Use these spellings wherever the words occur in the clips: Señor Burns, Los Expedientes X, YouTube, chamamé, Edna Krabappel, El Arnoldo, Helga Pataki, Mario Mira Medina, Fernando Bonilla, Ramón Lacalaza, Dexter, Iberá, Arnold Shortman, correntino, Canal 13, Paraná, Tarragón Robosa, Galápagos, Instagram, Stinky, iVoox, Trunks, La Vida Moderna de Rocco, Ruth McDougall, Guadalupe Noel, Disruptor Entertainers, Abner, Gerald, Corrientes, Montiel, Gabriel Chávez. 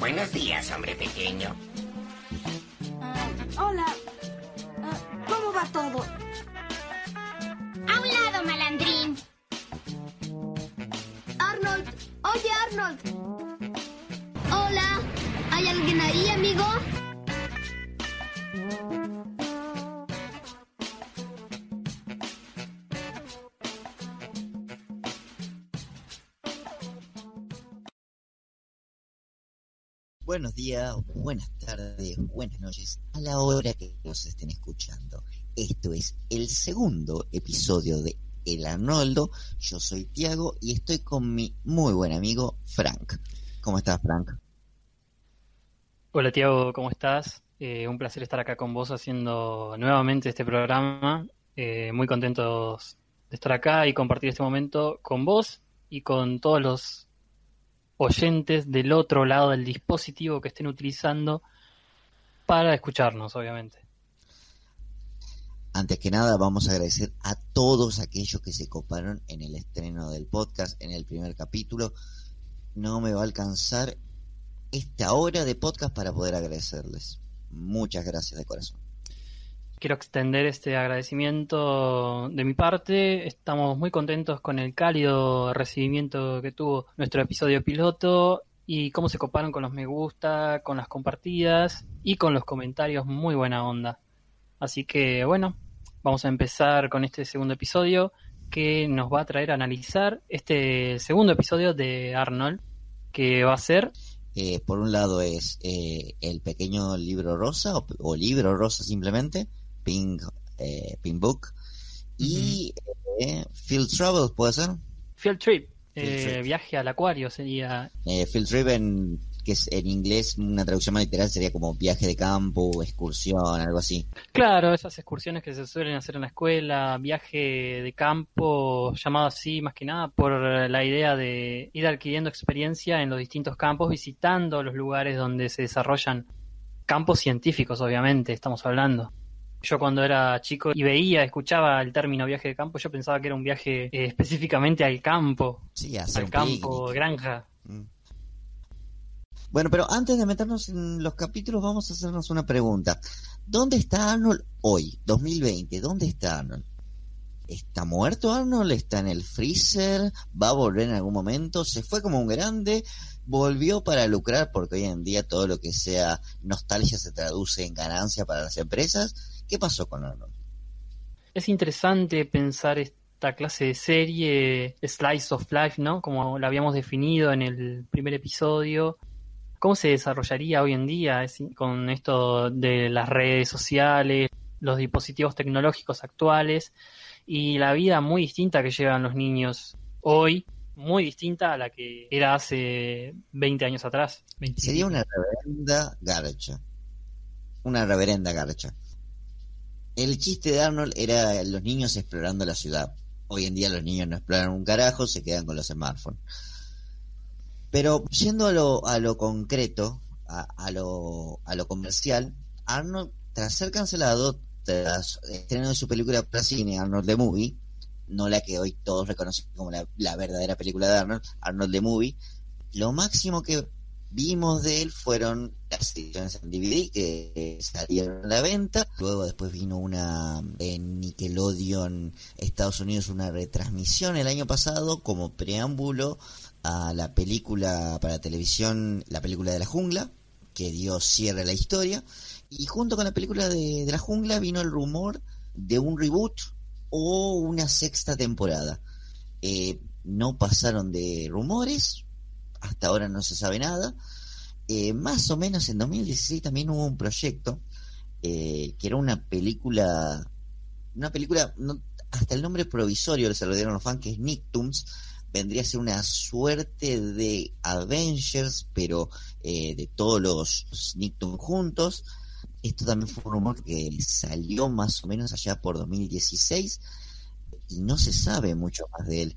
Buenos días, hombre pequeño. Hola. ¿Cómo va todo? A un lado, malandrín. Arnold. Oye, Arnold. Hola. ¿Hay alguien ahí, amigo? Buenos días, buenas tardes, buenas noches, a la hora que nos estén escuchando. Esto es el segundo episodio de El Arnoldo. Yo soy Tiago y estoy con mi muy buen amigo Frank. ¿Cómo estás, Frank? Hola, Tiago, ¿cómo estás? Un placer estar acá con vos haciendo nuevamente este programa. Muy contentos de estar acá y compartir este momento con vos y con todos los oyentes del otro lado del dispositivo que estén utilizando para escucharnos, obviamente. Antes que nada, vamos a agradecer a todos aquellos que se coparon en el estreno del podcast, en el primer capítulo. No me va a alcanzar esta hora de podcast para poder agradecerles. Muchas gracias de corazón. Quiero extender este agradecimiento de mi parte. Estamos muy contentos con el cálido recibimiento que tuvo nuestro episodio piloto y cómo se coparon con los me gusta, con las compartidas y con los comentarios. Muy buena onda. Así que bueno, vamos a empezar con este segundo episodio que nos va a traer a analizar este segundo episodio de Arnold, que va a ser... por un lado es el pequeño libro rosa o libro rosa simplemente, Pink Book, y Field Travel, ¿puede ser? Field Trip, viaje al acuario sería... Field Trip, que es en inglés, una traducción más literal sería como viaje de campo, excursión, algo así. Claro, esas excursiones que se suelen hacer en la escuela, viaje de campo, llamado así más que nada por la idea de ir adquiriendo experiencia en los distintos campos, visitando los lugares donde se desarrollan campos científicos, obviamente, estamos hablando. Yo cuando era chico y escuchaba el término viaje de campo, yo pensaba que era un viaje específicamente al campo. Sí, al campo, picnic. Granja. Bueno, pero antes de meternos en los capítulos, vamos a hacernos una pregunta. ¿Dónde está Arnold hoy, 2020? ¿Dónde está Arnold? ¿Está muerto Arnold? ¿Está en el freezer? ¿Va a volver en algún momento? ¿Se fue como un grande? ¿Volvió para lucrar? Porque hoy en día todo lo que sea nostalgia se traduce en ganancia para las empresas. ¿Qué pasó con Arnold? Es interesante pensar esta clase de serie, Slice of Life, ¿no? Como la habíamos definido en el primer episodio. ¿Cómo se desarrollaría hoy en día con esto de las redes sociales, los dispositivos tecnológicos actuales y la vida muy distinta que llevan los niños hoy? Muy distinta a la que era hace 20 años atrás. 25. Sería una reverenda garcha. Una reverenda garcha. El chiste de Arnold era los niños explorando la ciudad. Hoy en día los niños no exploran un carajo, se quedan con los smartphones. Pero yendo a lo concreto, a lo comercial, Arnold, tras ser cancelado, tras el estreno de su película para cine, Arnold the Movie, no la que hoy todos reconocen como la verdadera película de Arnold, Arnold the Movie, lo máximo que vimos de él fueron las ediciones en DVD que salieron a la venta. Luego después vino una en Nickelodeon Estados Unidos, una retransmisión el año pasado como preámbulo a la película para televisión, la película de la jungla, que dio cierre a la historia. Y junto con la película de la jungla vino el rumor de un reboot o una sexta temporada. No pasaron de rumores, hasta ahora no se sabe nada. Más o menos en 2016 también hubo un proyecto que era una película no, hasta el nombre provisorio se lo dieron los fans, que es Nicktoons. Vendría a ser una suerte de Avengers, pero de todos los Nicktoons juntos. Esto también fue un rumor que salió más o menos allá por 2016 y no se sabe mucho más de él.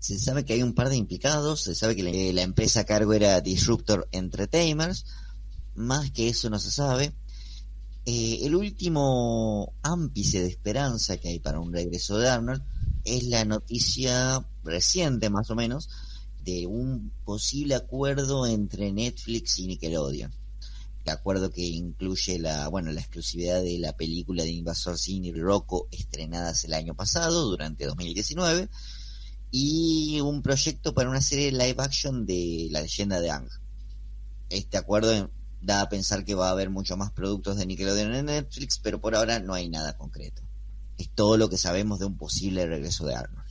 Se sabe que hay un par de implicados, se sabe que la empresa a cargo era Disruptor Entertainers, más que eso no se sabe. El último ápice de esperanza que hay para un regreso de Arnold es la noticia reciente, más o menos, de un posible acuerdo entre Netflix y Nickelodeon. El acuerdo que incluye la exclusividad de la película de Invasor Cine y Rocco, estrenadas el año pasado, durante 2019, y un proyecto para una serie de live action de La Leyenda de Ang. Este acuerdo da a pensar que va a haber muchos más productos de Nickelodeon en Netflix, pero por ahora no hay nada concreto. Es todo lo que sabemos de un posible regreso de Arnold.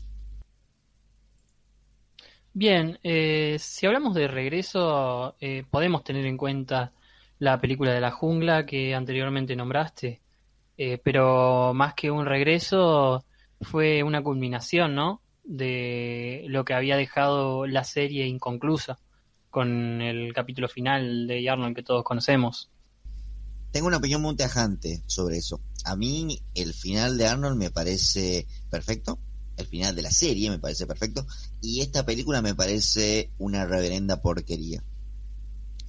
Bien, si hablamos de regreso, podemos tener en cuenta la película de la jungla que anteriormente nombraste, pero más que un regreso fue una culminación, ¿no?, de lo que había dejado la serie inconclusa con el capítulo final de Arnold que todos conocemos. Tengo una opinión muy tajante sobre eso. A mí el final de Arnold me parece perfecto, el final de la serie me parece perfecto, y esta película me parece una reverenda porquería.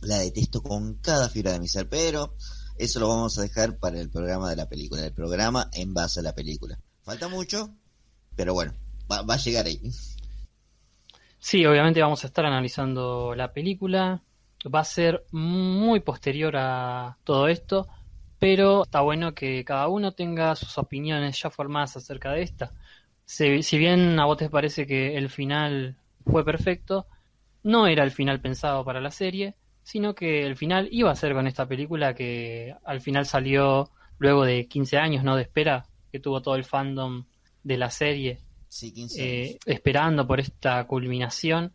La detesto con cada fibra de mi ser, pero eso lo vamos a dejar para el programa de la película, el programa en base a la película. Falta mucho, pero bueno, va a llegar ahí. Sí, obviamente vamos a estar analizando la película. Va a ser muy posterior a todo esto, pero está bueno que cada uno tenga sus opiniones ya formadas acerca de esta. Si bien a vos te parece que el final fue perfecto, no era el final pensado para la serie, sino que el final iba a ser con esta película que al final salió luego de 15 años, ¿no?, de espera que tuvo todo el fandom de la serie. Sí, 15 años. Esperando por esta culminación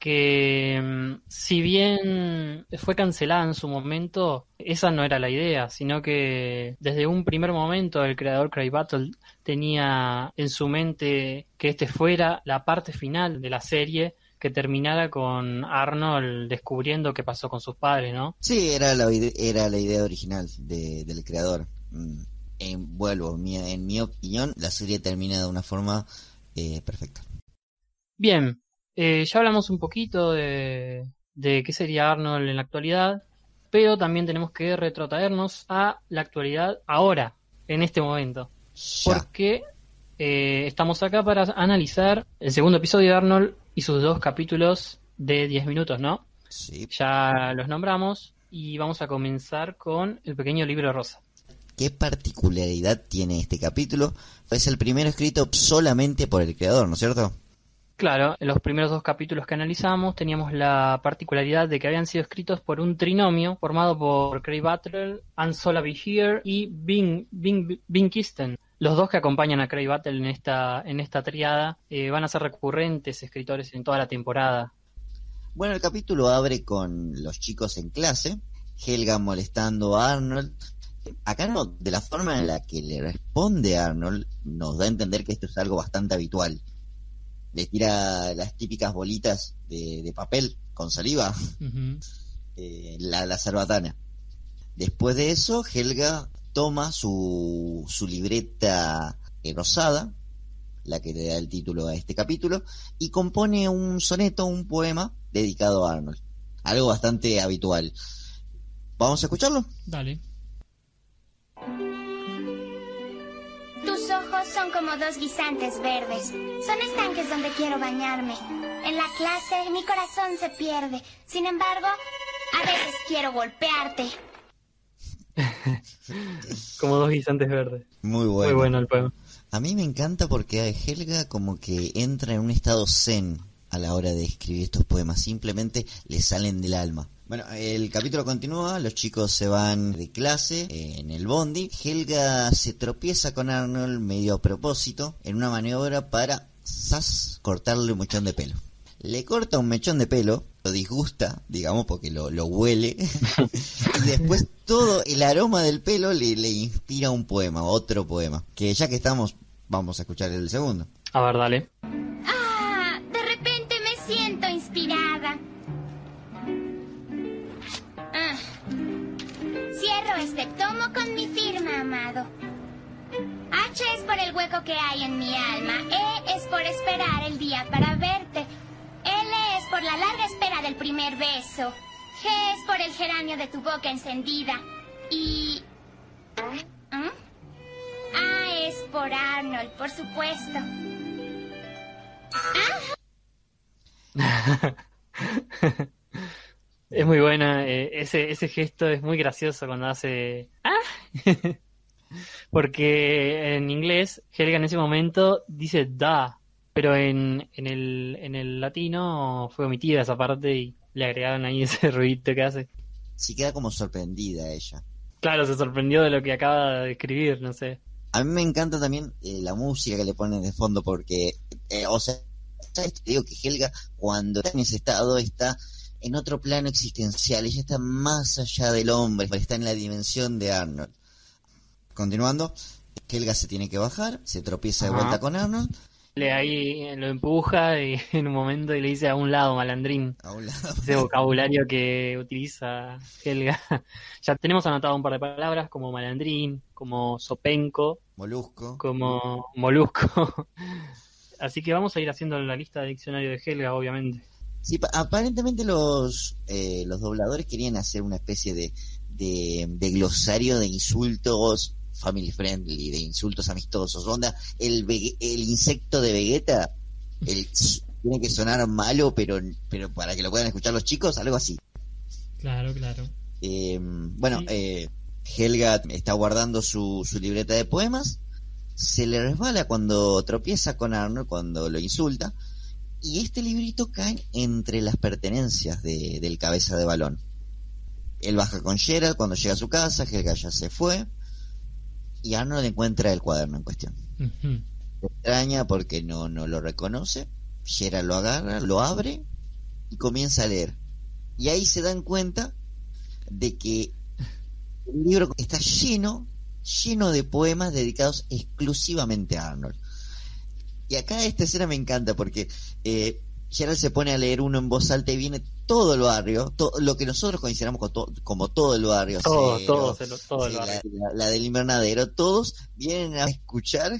que, si bien fue cancelada en su momento, esa no era la idea, sino que desde un primer momento el creador Craig Bartlett tenía en su mente que este fuera la parte final de la serie, que terminara con Arnold descubriendo qué pasó con sus padres, ¿no? Sí, era la idea original del creador. En mi opinión, la serie termina de una forma perfecta. Bien, ya hablamos un poquito de qué sería Arnold en la actualidad, pero también tenemos que retrotraernos a la actualidad ahora, en este momento. Ya. Porque estamos acá para analizar el segundo episodio de Arnold y sus dos capítulos de 10 minutos, ¿no? Sí. Ya los nombramos y vamos a comenzar con El Pequeño Libro Rosa. ¿Qué particularidad tiene este capítulo? Es el primero escrito solamente por el creador, ¿no es cierto? Claro, en los primeros dos capítulos que analizamos teníamos la particularidad de que habían sido escritos por un trinomio formado por Craig Bartlett, Ansolabehere y Viksten. Los dos que acompañan a Craig Bartlett en esta triada van a ser recurrentes escritores en toda la temporada. Bueno, el capítulo abre con los chicos en clase, Helga molestando a Arnold. Acá no, de la forma en la que le responde Arnold nos da a entender que esto es algo bastante habitual. Le tira las típicas bolitas de papel con saliva, uh-huh. La cerbatana. Después de eso, Helga toma su libreta rosada, la que le da el título a este capítulo, y compone un soneto, un poema dedicado a Arnold. Algo bastante habitual. ¿Vamos a escucharlo? Dale. Tus ojos son como dos guisantes verdes. Son estanques donde quiero bañarme. En la clase mi corazón se pierde. Sin embargo, a veces quiero golpearte. Como dos guisantes verdes. Muy bueno. Muy bueno el poema. A mí me encanta porque Helga como que entra en un estado zen a la hora de escribir estos poemas, simplemente les salen del alma. Bueno, el capítulo continúa, los chicos se van de clase en el bondi. Helga se tropieza con Arnold medio a propósito en una maniobra para, zas, cortarle un mechón de pelo. Le corta un mechón de pelo, lo disgusta, digamos, porque lo huele. Y después todo el aroma del pelo le inspira un poema, otro poema. Que ya que estamos, vamos a escuchar el segundo. A ver, dale. Ah, de repente me siento inspirada. Cierro este tomo con mi firma, amado. H es por el hueco que hay en mi alma. E es por esperar el día para verte. L es por la larga espera del primer beso. G es por el geranio de tu boca encendida. Y... ¿Mm? A es por Arnold, por supuesto. ¡Ah! Es muy buena, ese gesto es muy gracioso cuando hace... ¡Ah! Porque en inglés, Helga en ese momento dice da, pero en el latino fue omitida esa parte y le agregaron ahí ese ruidito que hace. Sí, queda como sorprendida ella. Claro, se sorprendió de lo que acaba de escribir, no sé. A mí me encanta también la música que le ponen de fondo porque, o sea, te digo que Helga cuando está en ese estado está... en otro plano existencial, ella está más allá del hombre, está en la dimensión de Arnold. Continuando, Helga se tiene que bajar, se tropieza de vuelta con Arnold. Ahí lo empuja y en un momento le dice a un lado, malandrín. A un lado. Ese vocabulario que utiliza Helga. Ya tenemos anotado un par de palabras como malandrín, como sopenco. Molusco. Como molusco. Así que vamos a ir haciendo la lista de diccionario de Helga, obviamente. Sí, aparentemente los dobladores querían hacer una especie de glosario de insultos family friendly, de insultos amistosos. Onda, el insecto de Vegeta tiene que sonar malo, pero para que lo puedan escuchar los chicos, algo así. Claro, claro. Bueno, sí. Helga está guardando su libreta de poemas, se le resbala cuando tropieza con Arnold, cuando lo insulta. Y este librito cae entre las pertenencias del cabeza de balón. Él baja con Gerald cuando llega a su casa, Helga ya se fue, y Arnold encuentra el cuaderno en cuestión. Uh-huh. Se extraña porque no lo reconoce, Gerald lo agarra, lo abre y comienza a leer. Y ahí se dan cuenta de que el libro está lleno de poemas dedicados exclusivamente a Arnold. Y acá esta escena me encanta porque Gerald se pone a leer uno en voz alta y viene todo el barrio, lo que nosotros consideramos como todo el barrio. Todo el barrio. La del invernadero, todos vienen a escuchar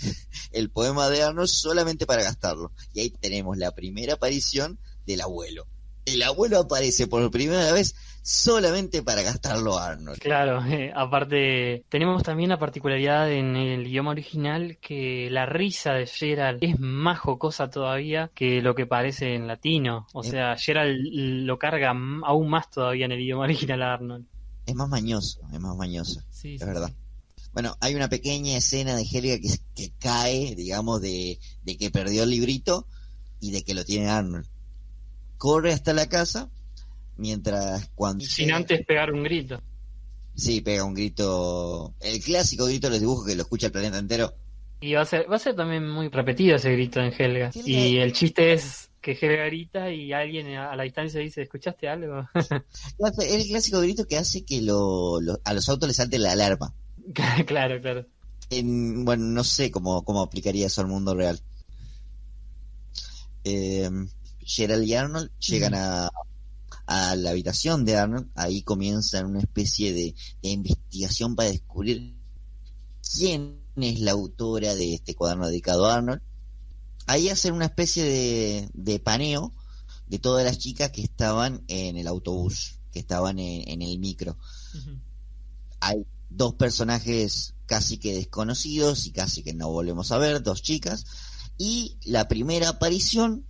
el poema de Arnold solamente para gastarlo. Y ahí tenemos la primera aparición del abuelo. El abuelo aparece por primera vez solamente para gastarlo a Arnold. Claro, aparte tenemos también la particularidad en el idioma original que la risa de Gerald es más jocosa todavía que lo que parece en latino. O sea, Gerald lo carga aún más todavía en el idioma original a Arnold. Es más mañoso, sí, es verdad. Sí. Bueno, hay una pequeña escena de Helga que cae, digamos, de que perdió el librito y de que lo tiene Arnold. Corre hasta la casa, mientras cuando... Sin antes pegar un grito. Sí, pega un grito, el clásico grito de los dibujos que lo escucha el planeta entero. Y va a ser también muy repetido ese grito en Helga. Y el chiste es que Helga grita y alguien a la distancia dice, ¿escuchaste algo? Es el clásico grito que hace que a los autos les salte la alarma. Claro, claro. Bueno, no sé cómo aplicaría eso al mundo real. Gerald y Arnold llegan a la habitación de Arnold. Ahí comienzan una especie de investigación para descubrir quién es la autora de este cuaderno dedicado a Arnold. Ahí hacen una especie de paneo de todas las chicas que estaban en el autobús, que estaban en el micro. Uh-huh. Hay dos personajes casi que desconocidos y casi que no volvemos a ver, dos chicas. Y la primera aparición,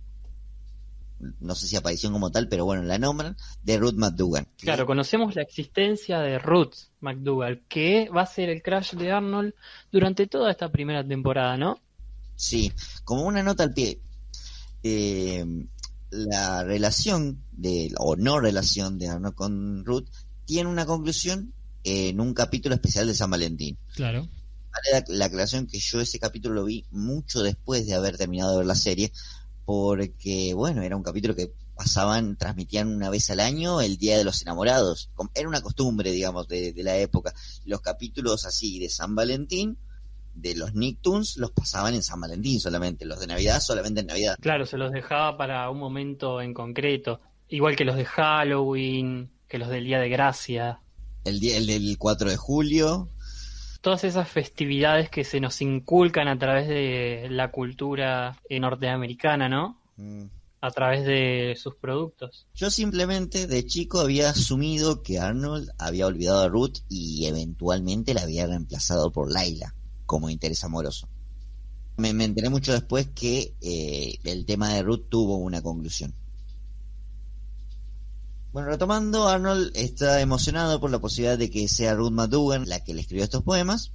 no sé si aparición como tal, pero bueno, la nombran, de Ruth McDougall. Claro, conocemos la existencia de Ruth McDougall, que va a ser el crush de Arnold durante toda esta primera temporada, ¿no? Sí, como una nota al pie. la relación de, o no relación de Arnold con Ruth tiene una conclusión en un capítulo especial de San Valentín. Claro. Vale la aclaración que yo ese capítulo lo vi mucho después de haber terminado de ver la serie, porque bueno, era un capítulo que pasaban, transmitían una vez al año el Día de los Enamorados. Era una costumbre, digamos, de la época. Los capítulos así de San Valentín, de los Nicktoons, los pasaban en San Valentín solamente, los de Navidad solamente en Navidad. Claro, se los dejaba para un momento en concreto, igual que los de Halloween, que los del Día de Gracia. El del 4 de julio. Todas esas festividades que se nos inculcan a través de la cultura norteamericana, ¿no? A través de sus productos. Yo simplemente de chico había asumido que Arnold había olvidado a Ruth y eventualmente la había reemplazado por Laila como interés amoroso. Me enteré mucho después que el tema de Ruth tuvo una conclusión. Bueno, retomando, Arnold está emocionado por la posibilidad de que sea Ruth McDougall la que le escribió estos poemas.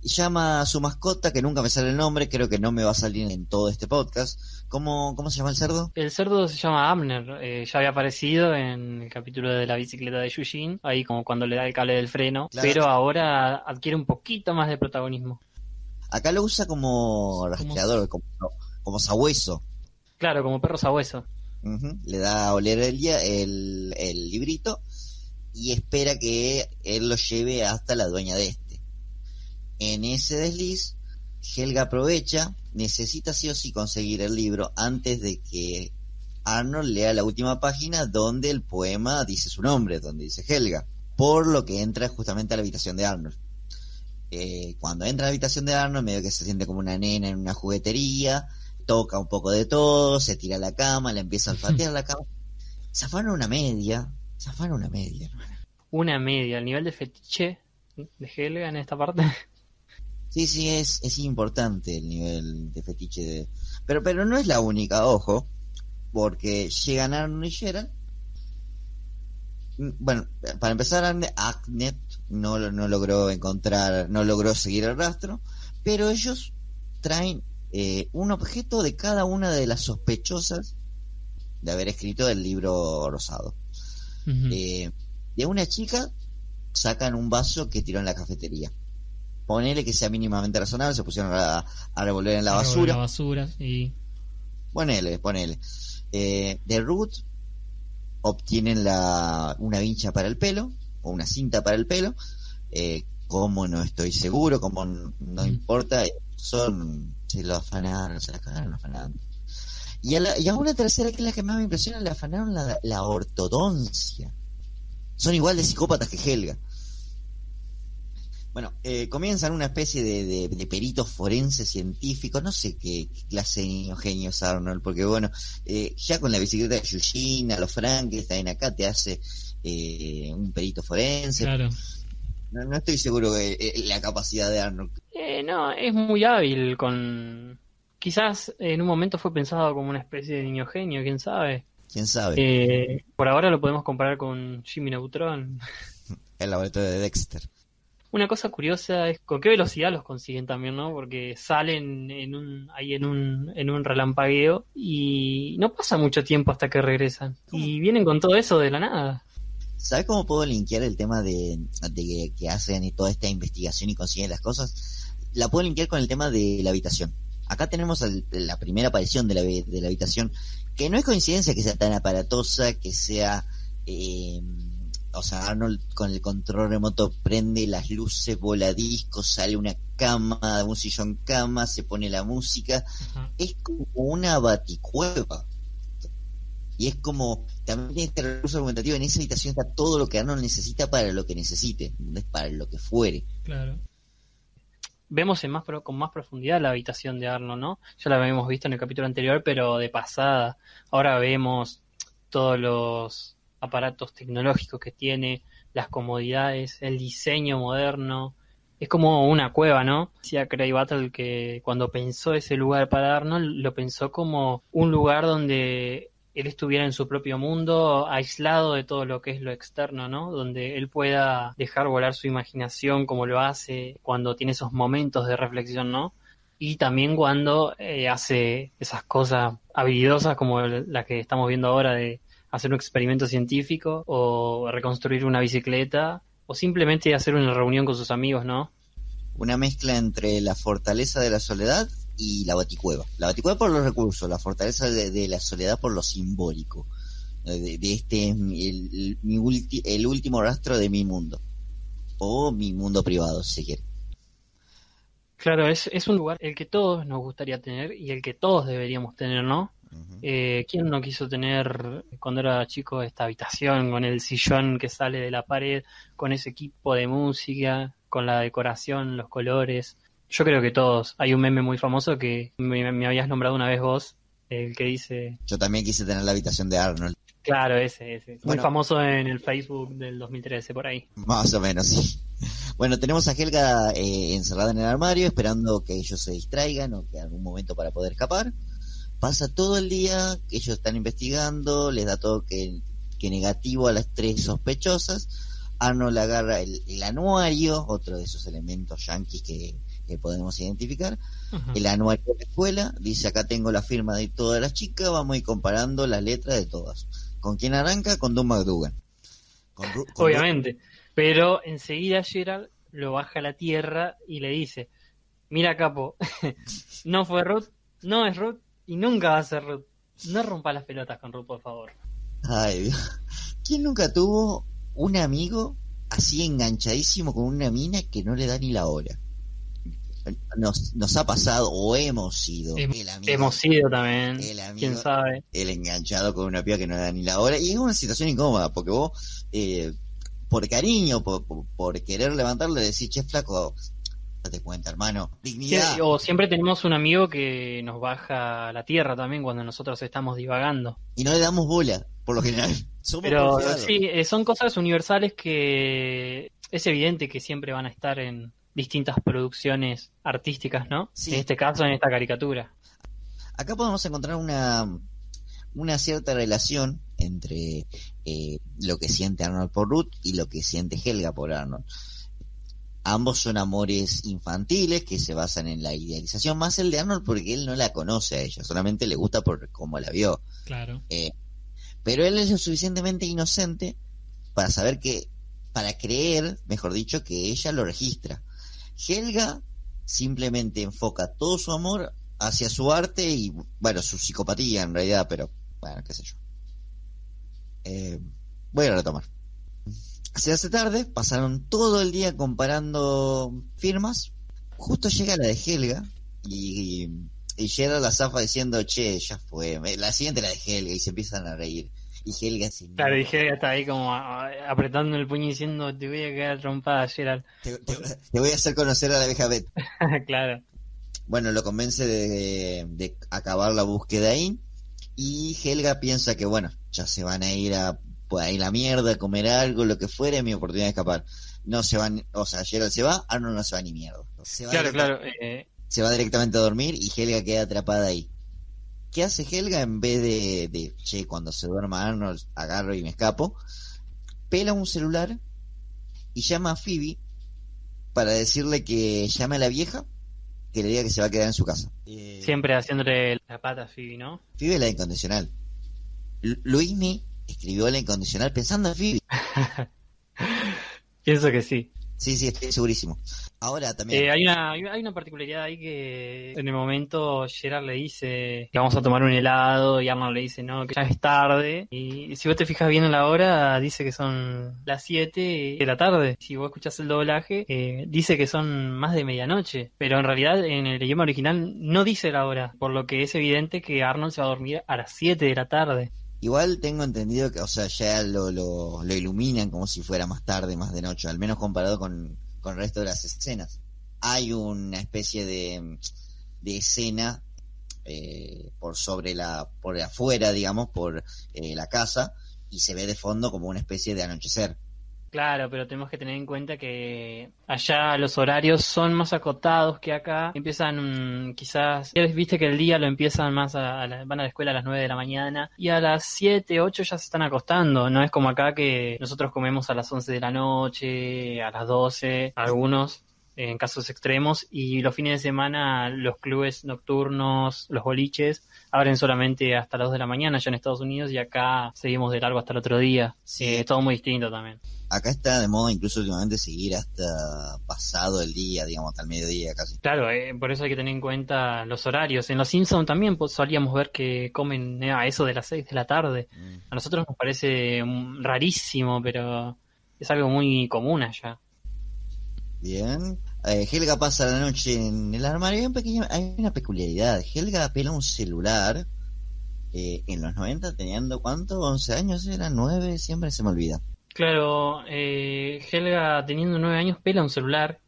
Llama a su mascota, que nunca me sale el nombre, creo que no me va a salir en todo este podcast. ¿Cómo se llama el cerdo? El cerdo se llama Abner, ya había aparecido en el capítulo de la bicicleta de Eugene, ahí como cuando le da el cable del freno, claro. Pero ahora adquiere un poquito más de protagonismo. Acá lo usa como rastreador, como sabueso. Claro, como perro sabueso. Uh-huh. Le da a oler el librito y espera que él lo lleve hasta la dueña de este. En ese desliz, Helga aprovecha, necesita sí o sí conseguir el libro antes de que Arnold lea la última página donde el poema dice su nombre, donde dice Helga, por lo que entra justamente a la habitación de Arnold. Cuando entra a la habitación de Arnold, medio que se siente como una nena en una juguetería, toca un poco de todo, se tira a la cama, le empieza a olfatear la cama. Zafaron una media, hermana. Una media, el nivel de fetiche de Helga en esta parte... Sí, es importante el nivel de fetiche de... Pero no es la única, ojo, porque llegan Arnold y Gerald. Bueno, para empezar, Agnet no logró encontrar, no logró seguir el rastro, pero ellos traen un objeto de cada una de las sospechosas de haber escrito el libro rosado. Uh-huh. De una chica sacan un vaso que tiró en la cafetería. Ponele que sea mínimamente razonable, se pusieron a revolver en la basura. Y... Ponele. De Ruth obtienen una vincha para el pelo, o una cinta para el pelo. Como no estoy seguro, como no importa, se lo afanaron, se la cagaron afanando. Y a una tercera, que es la que más me impresiona, le afanaron la ortodoncia. Son igual de psicópatas que Helga. Bueno, comienzan una especie de peritos forenses científicos, no sé qué clase de genio es Arnold, porque bueno, ya con la bicicleta de Eugene, a los Frankenstein, acá te hace un perito forense. Claro. No estoy seguro de la capacidad de Arnold. No, es muy hábil con... Quizás en un momento fue pensado como una especie de niño genio, ¿quién sabe? Por ahora lo podemos comparar con Jimmy Neutron. El laboratorio de Dexter. Una cosa curiosa es con qué velocidad los consiguen también, ¿no? Porque salen en un relampagueo y no pasa mucho tiempo hasta que regresan. Y vienen con todo eso de la nada. ¿Sabes cómo puedo linkear el tema de que hacen y toda esta investigación y consiguen las cosas? La puedo linkear con el tema de la habitación. Acá tenemos la primera aparición de la habitación, que no es coincidencia que sea tan aparatosa, que sea... O sea, Arnold con el control remoto prende las luces, bola disco, sale una cama, un sillón cama, se pone la música. Uh-huh. Es como una baticueva. Y es como, también tiene este recurso argumentativo, en esa habitación está todo lo que Arnold necesita para lo que necesite, para lo que fuere. Claro. Vemos con más profundidad la habitación de Arnold, ¿no? Ya la habíamos visto en el capítulo anterior, pero de pasada. Ahora vemos todos los aparatos tecnológicos que tiene, las comodidades, el diseño moderno. Es como una cueva, ¿no? Decía Craig Bartlett que cuando pensó ese lugar para Arnold, lo pensó como un lugar donde él estuviera en su propio mundo, aislado de todo lo que es lo externo, ¿no? Donde él pueda dejar volar su imaginación como lo hace cuando tiene esos momentos de reflexión, ¿no? y también cuando hace esas cosas habilidosas como las que estamos viendo ahora de hacer un experimento científico o reconstruir una bicicleta o simplemente hacer una reunión con sus amigos, ¿no? Una mezcla entre la fortaleza de la soledad y la baticueva. La baticueva por los recursos, la fortaleza de la soledad por lo simbólico. De este el último rastro de mi mundo. O mi mundo privado, si quiere. Claro, es un lugar el que todos nos gustaría tener y el que todos deberíamos tener, ¿no? Uh-huh. ¿Quién no quiso tener cuando era chico esta habitación con el sillón que sale de la pared, con ese equipo de música, con la decoración, los colores? Yo creo que todos. Hay un meme muy famoso que me habías nombrado una vez vos, el que dice... Yo también quise tener la habitación de Arnold. Claro, ese. Bueno, muy famoso en el Facebook del 2013, por ahí. Más o menos, sí. Bueno, tenemos a Helga encerrada en el armario, esperando que ellos se distraigan o que algún momento para poder escapar. Pasa todo el día, ellos están investigando, les da todo que negativo a las tres sospechosas. Arnold agarra el anuario, otro de esos elementos yanquis que podemos identificar. Uh-huh. El anuario de la escuela, dice: acá tengo la firma de todas las chicas, vamos a ir comparando las letras de todas. ¿Con quién arranca? Con Don McDougall. Obviamente. Pero enseguida Gerald lo baja a la tierra y le dice: mira, capo, no fue Ruth, no es Ruth y nunca va a ser Ruth. No rompa las pelotas con Ruth, por favor. Ay, Dios. ¿Quién nunca tuvo un amigo así enganchadísimo con una mina que no le da ni la hora? Nos ha pasado, o hemos sido el amigo, hemos sido también el amigo, quién sabe, el enganchado con una piba que no le da ni la hora, y es una situación incómoda porque vos por cariño, por querer levantarle, decís: che, flaco, date cuenta, hermano, dignidad. Sí, o siempre tenemos un amigo que nos baja la tierra también cuando nosotros estamos divagando y no le damos bola, por lo general. Somos pero confiados. Sí, son cosas universales que es evidente que siempre van a estar en distintas producciones artísticas, ¿no? Sí. En este caso, en esta caricatura. Acá podemos encontrar una cierta relación entre lo que siente Arnold por Ruth y lo que siente Helga por Arnold. Ambos son amores infantiles que se basan en la idealización, más el de Arnold porque él no la conoce a ella, solamente le gusta por cómo la vio. Claro. Pero él es lo suficientemente inocente para saber que, para creer, mejor dicho, que ella lo registra. Helga simplemente enfoca todo su amor hacia su arte y, bueno, su psicopatía en realidad, pero, bueno, qué sé yo. Voy a retomar. Se hace tarde, pasaron todo el día comparando firmas. Justo llega la de Helga y Gerald la zafa diciendo: che, ya fue, la siguiente la de Helga, y se empiezan a reír. Y Helga se... Claro, y Helga está ahí como apretando el puño y diciendo: te voy a quedar trompada, Gerald. Te voy a hacer conocer a la vieja Beth. Claro. Bueno, lo convence de acabar la búsqueda ahí. Y Helga piensa que, bueno, ya se van a ir a ir a la mierda, a comer algo, lo que fuera, es mi oportunidad de escapar. No se van, o sea, Gerald se va, Arnold no se va ni mierda. Se va se va directamente a dormir y Helga queda atrapada ahí. ¿Qué hace Helga? En vez de che, cuando se duerma Arnold, agarro y me escapo, pela un celular y llama a Phoebe para decirle que llame a la vieja, que le diga que se va a quedar en su casa. Siempre haciéndole la pata a Phoebe, ¿no? Phoebe es la incondicional. Luismi escribió la incondicional pensando en Phoebe. Pienso que sí. Sí, estoy segurísimo. Ahora también hay una particularidad ahí, que en el momento Gerald le dice que vamos a tomar un helado y Arnold le dice no, que ya es tarde, y si vos te fijas bien en la hora dice que son las 7 de la tarde. Si vos escuchás el doblaje dice que son más de medianoche, pero en realidad en el idioma original no dice la hora, por lo que es evidente que Arnold se va a dormir a las 7 de la tarde. Igual tengo entendido que, o sea, ya lo iluminan como si fuera más tarde, más de noche, al menos comparado con el resto de las escenas. Hay una especie de escena por afuera, digamos, por la casa, y se ve de fondo como una especie de anochecer. Claro, pero tenemos que tener en cuenta que allá los horarios son más acotados que acá. Empiezan quizás, viste que el día lo empiezan más, van a la escuela a las 9 de la mañana y a las 7, 8 ya se están acostando. No es como acá que nosotros comemos a las 11 de la noche, a las 12, algunos. en casos extremos, y los fines de semana los clubes nocturnos, los boliches, abren solamente hasta las 2 de la mañana allá en Estados Unidos, y acá seguimos de largo hasta el otro día. Sí. Todo muy distinto también. Acá está de moda incluso últimamente seguir hasta pasado el día, digamos, hasta el mediodía casi. Claro, por eso hay que tener en cuenta los horarios. En Los Simpsons también solíamos ver que comen a eso de las 6 de la tarde. A nosotros nos parece rarísimo, pero es algo muy común allá. Bien. Helga pasa la noche en el armario. Hay una peculiaridad. Helga pela un celular. En los 90 teniendo, ¿cuánto? 11 años, era 9, siempre se me olvida. Claro, Helga teniendo 9 años pela un celular,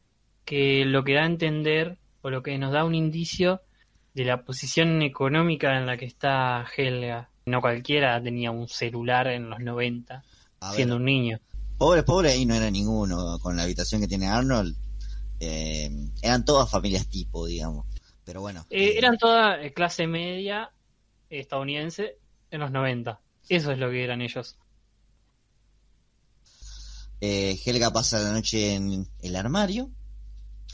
que lo que da a entender, o lo que nos da un indicio de la posición económica en la que está Helga. No cualquiera tenía un celular en los 90, siendo un niño. Pobre, pobre, ahí no era ninguno, con la habitación que tiene Arnold, eran todas familias tipo, digamos, pero bueno. Eran toda clase media estadounidense en los 90, eso es lo que eran ellos. Helga pasa la noche en el armario,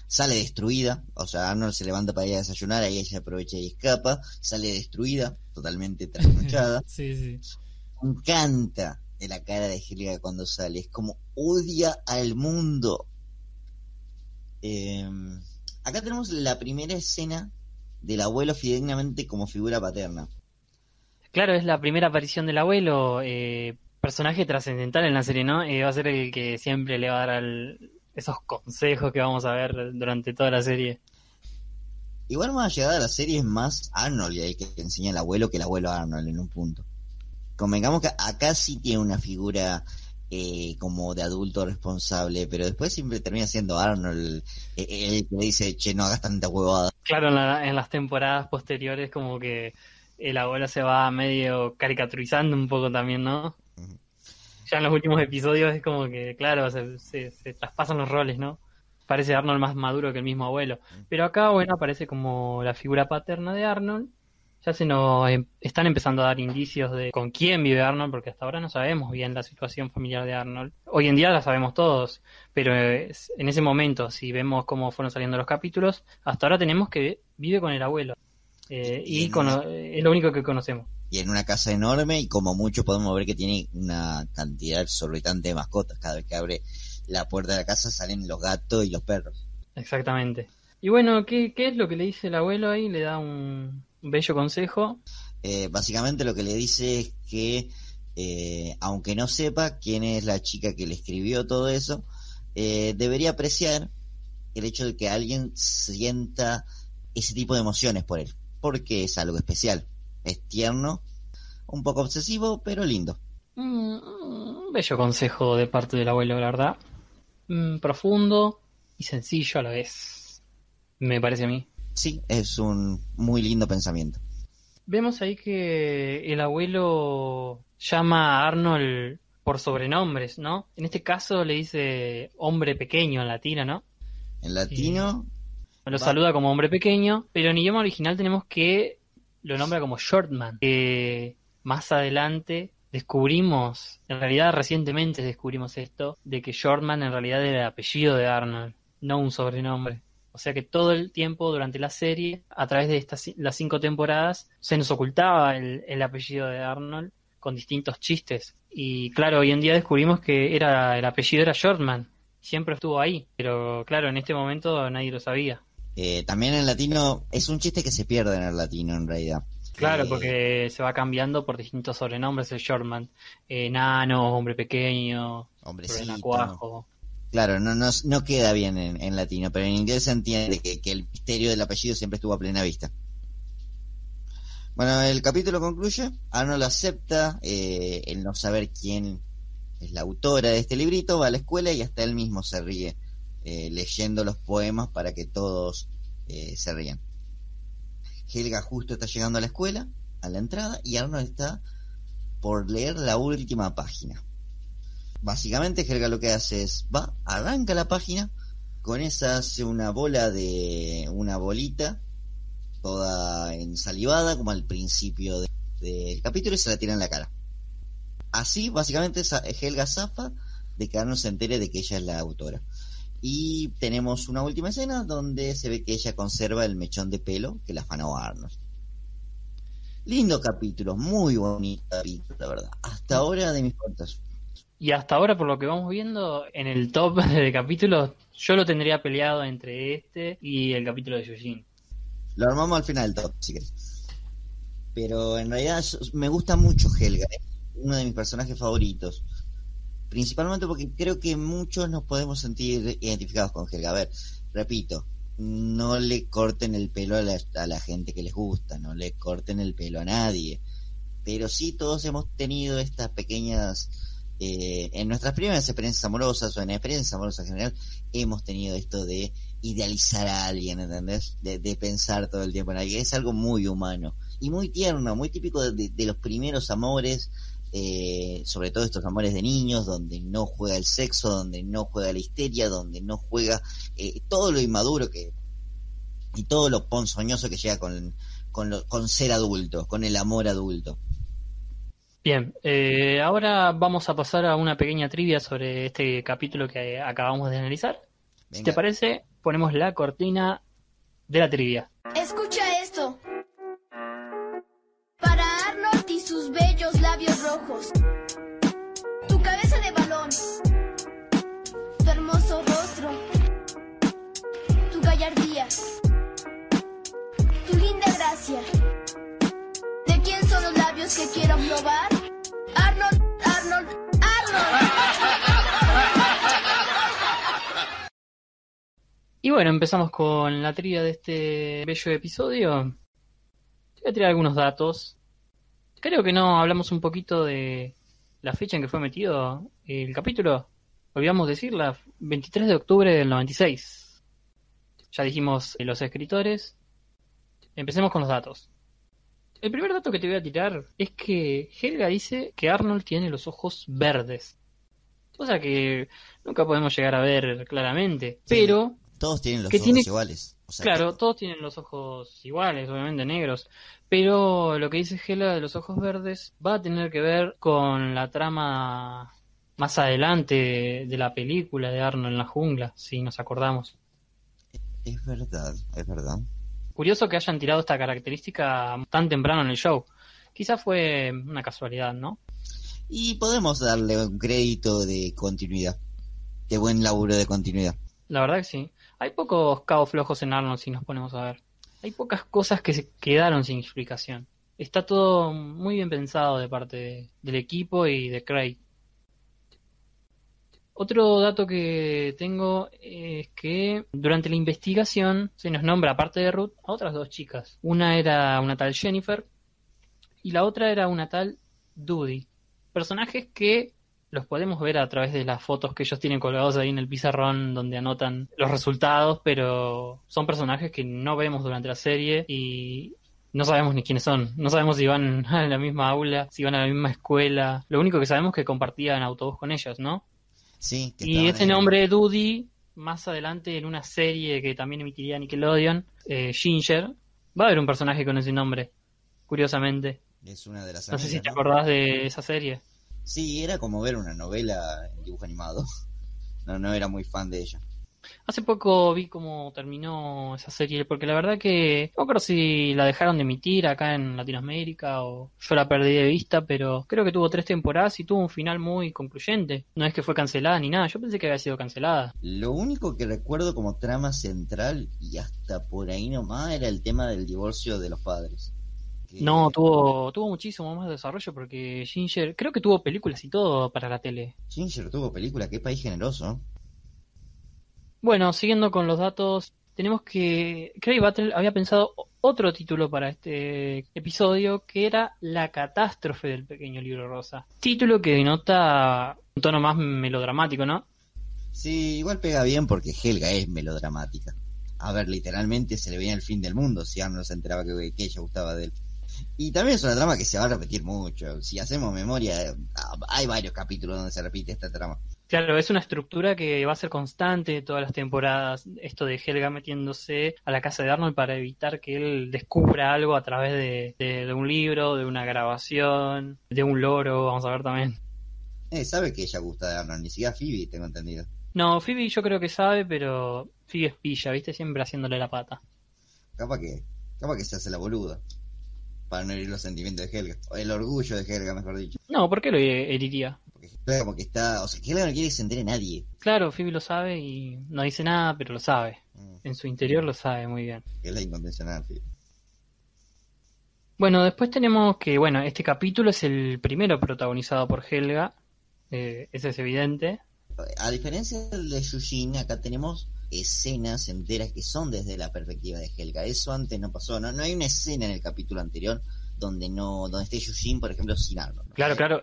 sale destruida, o sea, Arnold se levanta para ir a desayunar, ahí ella aprovecha y escapa, sale destruida, totalmente trasnochada. Sí, sí. Me encanta de la cara de Helga cuando sale, es como odia al mundo. Acá tenemos la primera escena del abuelo fidedignamente como figura paterna. Claro, es la primera aparición del abuelo, personaje trascendental en la serie, ¿no? Va a ser el que siempre le va a dar esos consejos que vamos a ver durante toda la serie. Igual más llegada a la serie es más Arnold el que enseña al abuelo que el abuelo Arnold en un punto. Convengamos que acá sí tiene una figura como de adulto responsable, pero después siempre termina siendo Arnold el que dice, che, no hagas tanta huevada. Claro, en las temporadas posteriores como que el abuelo se va medio caricaturizando un poco también, ¿no? Uh-huh. Ya en los últimos episodios es como que, claro, se traspasan los roles, ¿no? Parece Arnold más maduro que el mismo abuelo. Uh-huh. Pero acá, bueno, aparece como la figura paterna de Arnold. Ya se nos están empezando a dar indicios de con quién vive Arnold, porque hasta ahora no sabemos bien la situación familiar de Arnold. Hoy en día la sabemos todos, pero en ese momento, si vemos cómo fueron saliendo los capítulos, hasta ahora tenemos que vive con el abuelo. Es lo único que conocemos. Y en una casa enorme, y como mucho podemos ver que tiene una cantidad exorbitante de mascotas. Cada vez que abre la puerta de la casa salen los gatos y los perros. Exactamente. Y bueno, ¿qué es lo que le dice el abuelo ahí? Le da un bello consejo. Básicamente lo que le dice es que aunque no sepa quién es la chica que le escribió todo eso, debería apreciar el hecho de que alguien sienta ese tipo de emociones por él, porque es algo especial, es tierno, un poco obsesivo, pero lindo. Un bello consejo de parte del abuelo, la verdad. Profundo y sencillo a la vez, me parece a mí. Sí, es un muy lindo pensamiento. Vemos ahí que el abuelo llama a Arnold por sobrenombres, ¿no? En este caso le dice hombre pequeño en latino, ¿no? En latino. Sí. Lo saluda como hombre pequeño, pero en idioma original tenemos que lo nombra como Shortman. Que más adelante descubrimos, en realidad recientemente descubrimos esto, de que Shortman en realidad era el apellido de Arnold, no un sobrenombre. O sea que todo el tiempo durante la serie, a través de las 5 temporadas, se nos ocultaba el apellido de Arnold con distintos chistes. Y claro, hoy en día descubrimos que el apellido era Shortman. Siempre estuvo ahí, pero claro, en este momento nadie lo sabía. También en latino, es un chiste que se pierde en el latino en realidad. Claro, porque se va cambiando por distintos sobrenombres el Shortman. Enano, hombre pequeño, renacuajo. Claro, no queda bien en latino, pero en inglés se entiende que el misterio del apellido siempre estuvo a plena vista. Bueno, el capítulo concluye, Arnold acepta el no saber quién es la autora de este librito, va a la escuela y hasta él mismo se ríe, leyendo los poemas para que todos se rían. Helga justo está llegando a la escuela, a la entrada, y Arnold está por leer la última página. Básicamente Helga lo que hace es arranca la página, con esa hace una bolita toda ensalivada como al principio del capítulo y se la tira en la cara. Así básicamente Helga zafa de que Arnold se entere de que ella es la autora. Y tenemos una última escena donde se ve que ella conserva el mechón de pelo que le afanó a Arnold. Lindo capítulo, muy bonito capítulo, la verdad. Hasta ahora de mis cuentas. Y hasta ahora, por lo que vamos viendo, en el top de capítulos, yo lo tendría peleado entre este y el capítulo de Eugene. Lo armamos al final del top, si querés. Pero en realidad me gusta mucho Helga, es uno de mis personajes favoritos. Principalmente porque creo que muchos nos podemos sentir identificados con Helga. A ver, repito, no le corten el pelo a la gente que les gusta, no le corten el pelo a nadie. Pero sí todos hemos tenido estas pequeñas, en nuestras primeras experiencias amorosas o en experiencias amorosas en general, hemos tenido esto de idealizar a alguien, ¿entendés? De pensar todo el tiempo en alguien. Es algo muy humano y muy tierno, muy típico de los primeros amores. Sobre todo estos amores de niños, donde no juega el sexo, donde no juega la histeria, donde no juega todo lo inmaduro y todo lo ponzoñoso que llega con ser adulto, con el amor adulto. Bien, ahora vamos a pasar a una pequeña trivia sobre este capítulo que acabamos de analizar. Venga. Si te parece, ponemos la cortina de la trivia. Escucha esto. Sus bellos labios rojos, tu cabeza de balón, tu hermoso rostro, tu gallardía, tu linda gracia. ¿De quién son los labios que quiero probar? Arnold, Arnold, Arnold. Y bueno, empezamos con la trivia de este bello episodio. Te voy a tirar algunos datos. Creo que no hablamos un poquito de la fecha en que fue emitido el capítulo. Olvidamos decirla, 23 de octubre del 96. Ya dijimos los escritores. Empecemos con los datos. El primer dato que te voy a tirar es que Helga dice que Arnold tiene los ojos verdes. Cosa que nunca podemos llegar a ver claramente. Sí, pero todos tienen los ojos iguales. O sea, claro, todos tienen los ojos iguales, obviamente negros, pero lo que dice Helga de los ojos verdes va a tener que ver con la trama más adelante de la película de Arnold en la jungla, si nos acordamos. Es verdad, es verdad. Curioso que hayan tirado esta característica tan temprano en el show. Quizás fue una casualidad, ¿no? Y podemos darle un crédito de continuidad, de buen laburo de continuidad. La verdad que sí. Hay pocos cabos flojos en Arnold si nos ponemos a ver. Hay pocas cosas que se quedaron sin explicación. Está todo muy bien pensado de parte del equipo y de Craig. Otro dato que tengo es que durante la investigación se nos nombra, aparte de Ruth, a otras dos chicas. Una era una tal Jennifer y la otra era una tal Judy. Personajes que los podemos ver a través de las fotos que ellos tienen colgados ahí en el pizarrón donde anotan los resultados, pero son personajes que no vemos durante la serie y no sabemos ni quiénes son. No sabemos si van a la misma aula, si van a la misma escuela. Lo único que sabemos es que compartían autobús con ellos, ¿no? Sí. Y ese nombre Judy, más adelante en una serie que también emitiría Nickelodeon, Ginger, va a haber un personaje con ese nombre, curiosamente. Es una de las amigas, no sé si te acordás de esa serie. Sí, era como ver una novela en dibujo animado. No era muy fan de ella. Hace poco vi cómo terminó esa serie, porque la verdad que no creo si la dejaron de emitir acá en Latinoamérica o yo la perdí de vista, pero creo que tuvo 3 temporadas y tuvo un final muy concluyente. No es que fue cancelada ni nada, yo pensé que había sido cancelada. Lo único que recuerdo como trama central, y hasta por ahí nomás, era el tema del divorcio de los padres. No, tuvo muchísimo más desarrollo porque Ginger, creo que tuvo películas y todo para la tele. Ginger tuvo películas, qué país generoso. Bueno, siguiendo con los datos, tenemos que Craig Bartlett había pensado otro título para este episodio que era La Catástrofe del Pequeño Libro Rosa. Título que denota un tono más melodramático, ¿no? Sí, igual pega bien porque Helga es melodramática. A ver, literalmente se le veía el fin del mundo si Arnold se enteraba que ella gustaba de él. Y también es una trama que se va a repetir mucho. Si hacemos memoria, hay varios capítulos donde se repite esta trama. Claro, es una estructura que va a ser constante todas las temporadas. Esto de Helga metiéndose a la casa de Arnold para evitar que él descubra algo a través de un libro, de una grabación, de un loro, vamos a ver también. Sabe que ella gusta de Arnold, ni siquiera Phoebe, tengo entendido. No, Phoebe yo creo que sabe, pero Phoebe es pilla, ¿viste? Siempre haciéndole la pata. Capaz que se hace la boluda. Para no herir los sentimientos de Helga. O el orgullo de Helga, mejor dicho. No, ¿por qué lo heriría? Porque Helga como que está... O sea, Helga no quiere que se entere nadie. Claro, Phoebe lo sabe y no dice nada, pero lo sabe. En su interior lo sabe muy bien. Es la incondicional, Phoebe. Bueno, después tenemos que... Bueno, este capítulo es el primero protagonizado por Helga. Eso es evidente. A diferencia del de Eugene, acá tenemos escenas enteras que son desde la perspectiva de Helga. Eso antes no pasó, no hay una escena en el capítulo anterior donde esté Eugene, por ejemplo, sin Arnold, ¿no? Claro, claro,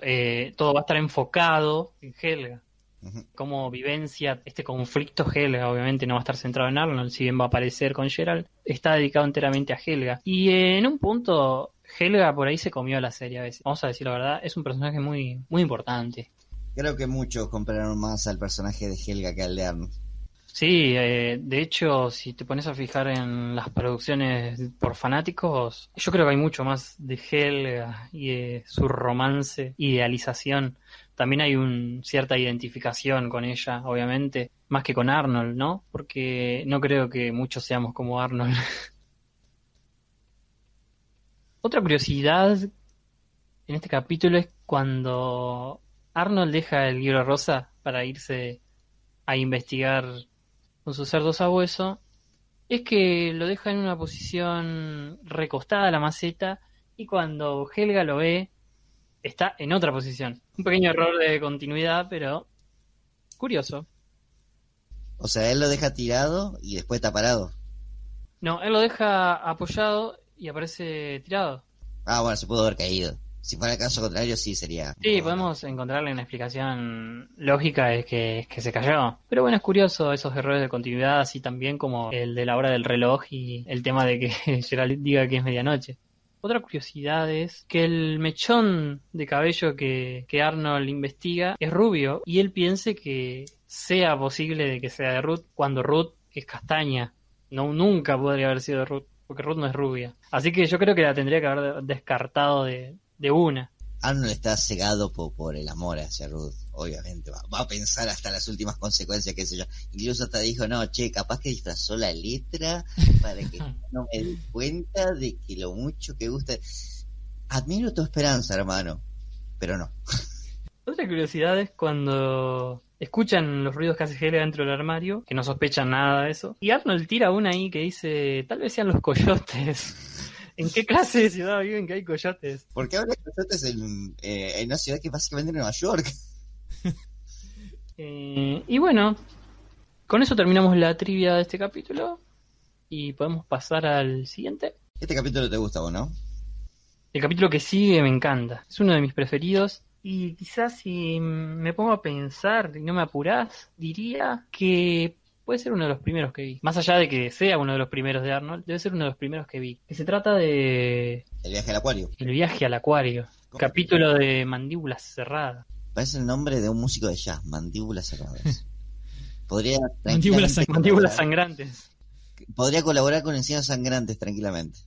todo va a estar enfocado en Helga. Uh-huh. Como vivencia este conflicto Helga, obviamente no va a estar centrado en Arnold, si bien va a aparecer con Gerald, está dedicado enteramente a Helga. Y en un punto, Helga por ahí se comió la serie a veces. Vamos a decir la verdad, es un personaje muy, muy importante. Creo que muchos compraron más al personaje de Helga que al de Arnold. Sí, de hecho, si te pones a fijar en las producciones por fanáticos, yo creo que hay mucho más de Helga y de su romance, idealización. También hay una cierta identificación con ella, obviamente, más que con Arnold, ¿no? Porque no creo que muchos seamos como Arnold. Otra curiosidad en este capítulo es cuando Arnold deja el libro rosa para irse a investigar con su cerdo sabueso, es que lo deja en una posición recostada a la maceta, y cuando Helga lo ve, está en otra posición. Un pequeño error de continuidad, pero curioso. O sea, él lo deja tirado y después está parado. No, él lo deja apoyado y aparece tirado. Ah, bueno, se pudo haber caído. Si fuera el caso contrario, sí sería... Sí, podemos encontrarle una explicación lógica de que se cayó. Pero bueno, es curioso esos errores de continuidad, así también como el de la hora del reloj y el tema de que Gerald diga que es medianoche. Otra curiosidad es que el mechón de cabello que Arnold investiga es rubio, y él piense que sea posible de que sea de Ruth, cuando Ruth es castaña. No, nunca podría haber sido de Ruth, porque Ruth no es rubia. Así que yo creo que la tendría que haber descartado de una. Arnold está cegado por el amor hacia Ruth, obviamente. Va a pensar hasta las últimas consecuencias, qué sé yo. Incluso hasta dijo, no, che, capaz que disfrazó la letra para que no me dé cuenta de que lo mucho que gusta. Admiro tu esperanza, hermano, pero no. Otra curiosidad es cuando escuchan los ruidos que hace Helga dentro del armario, que no sospechan nada de eso, y Arnold tira una ahí que dice, tal vez sean los coyotes. ¿En qué clase de ciudad viven que hay coyotes? Porque hablan de coyotes en una ciudad que básicamente es Nueva York. Y bueno, con eso terminamos la trivia de este capítulo y podemos pasar al siguiente. Este capítulo te gusta, ¿vos no? El capítulo que sigue me encanta. Es uno de mis preferidos. Y quizás si me pongo a pensar y no me apurás, diría que... Puede ser uno de los primeros que vi. Más allá de que sea uno de los primeros de Arnold, debe ser uno de los primeros que vi. Que se trata de... El viaje al acuario. El viaje al acuario. Capítulo de Mandíbulas Cerradas. Parece el nombre de un músico de jazz, Mandíbulas Cerradas. Podría Mandíbulas Sangrantes. Podría colaborar con Encinas Sangrantes tranquilamente.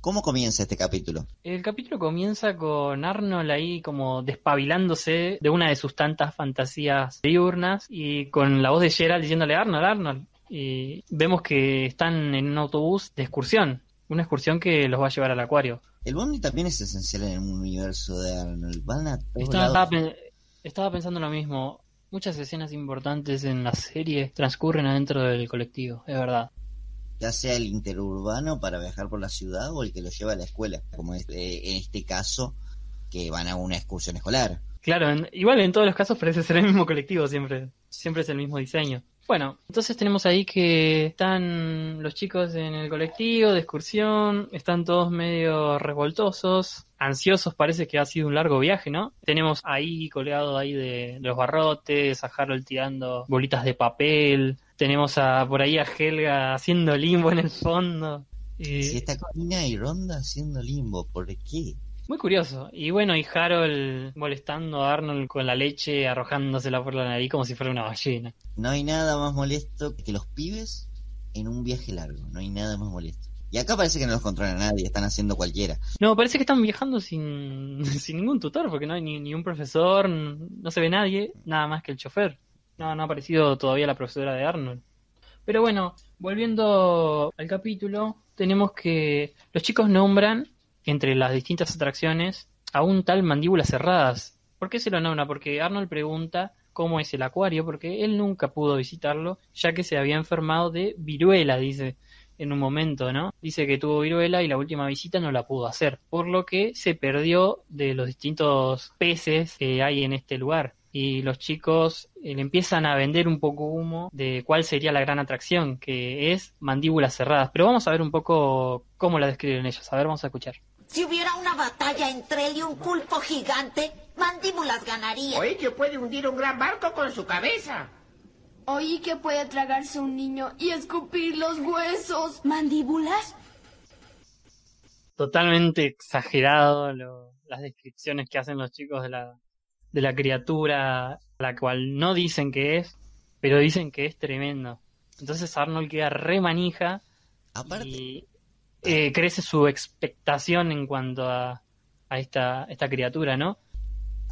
¿Cómo comienza este capítulo? El capítulo comienza con Arnold ahí como despabilándose de una de sus tantas fantasías diurnas y con la voz de Gerald diciéndole Arnold. Y vemos que están en un autobús de excursión, una excursión que los va a llevar al acuario. El Bondi también es esencial en un universo de Arnold. Van a estaba pensando lo mismo. Muchas escenas importantes en la serie transcurren adentro del colectivo, es verdad. Ya sea el interurbano para viajar por la ciudad o el que lo lleva a la escuela, como en este caso, que van a una excursión escolar. Claro, igual en todos los casos parece ser el mismo colectivo siempre. Siempre es el mismo diseño. Bueno, entonces tenemos ahí que están los chicos en el colectivo de excursión, están todos medio revoltosos, ansiosos, parece que ha sido un largo viaje, ¿no? Tenemos ahí colgado ahí de los barrotes, a Harold tirando bolitas de papel, tenemos por ahí a Helga haciendo limbo en el fondo. Si está Corina y Ronda haciendo limbo, ¿por qué? Muy curioso. Y bueno, y Harold molestando a Arnold con la leche, arrojándosela por la nariz como si fuera una ballena. No hay nada más molesto que los pibes en un viaje largo. No hay nada más molesto. Y acá parece que no los controla nadie, están haciendo cualquiera. No, parece que están viajando sin ningún tutor, porque no hay ni un profesor, no se ve nadie, nada más que el chofer. No ha aparecido todavía la profesora de Arnold. Pero bueno, volviendo al capítulo, tenemos que los chicos nombran, entre las distintas atracciones, a un tal Mandíbulas Cerradas. ¿Por qué se lo nombra? Porque Arnold pregunta cómo es el acuario, porque él nunca pudo visitarlo, ya que se había enfermado de viruela, dice. En un momento, ¿no? Dice que tuvo viruela y la última visita no la pudo hacer, por lo que se perdió de los distintos peces que hay en este lugar. Y los chicos le empiezan a vender un poco humo de cuál sería la gran atracción, que es Mandíbulas Cerradas. Pero vamos a ver un poco cómo la describen ellos. A ver, vamos a escuchar. Si hubiera una batalla entre él y un pulpo gigante, Mandíbulas ganaría. Oí que puede hundir un gran barco con su cabeza. Oí que puede tragarse un niño y escupir los huesos. ¿Mandíbulas? Totalmente exagerado las descripciones que hacen los chicos de la criatura, la cual no dicen que es, pero dicen que es tremendo. Entonces Arnold queda re manija. Aparte, y crece su expectación en cuanto a esta criatura, ¿no?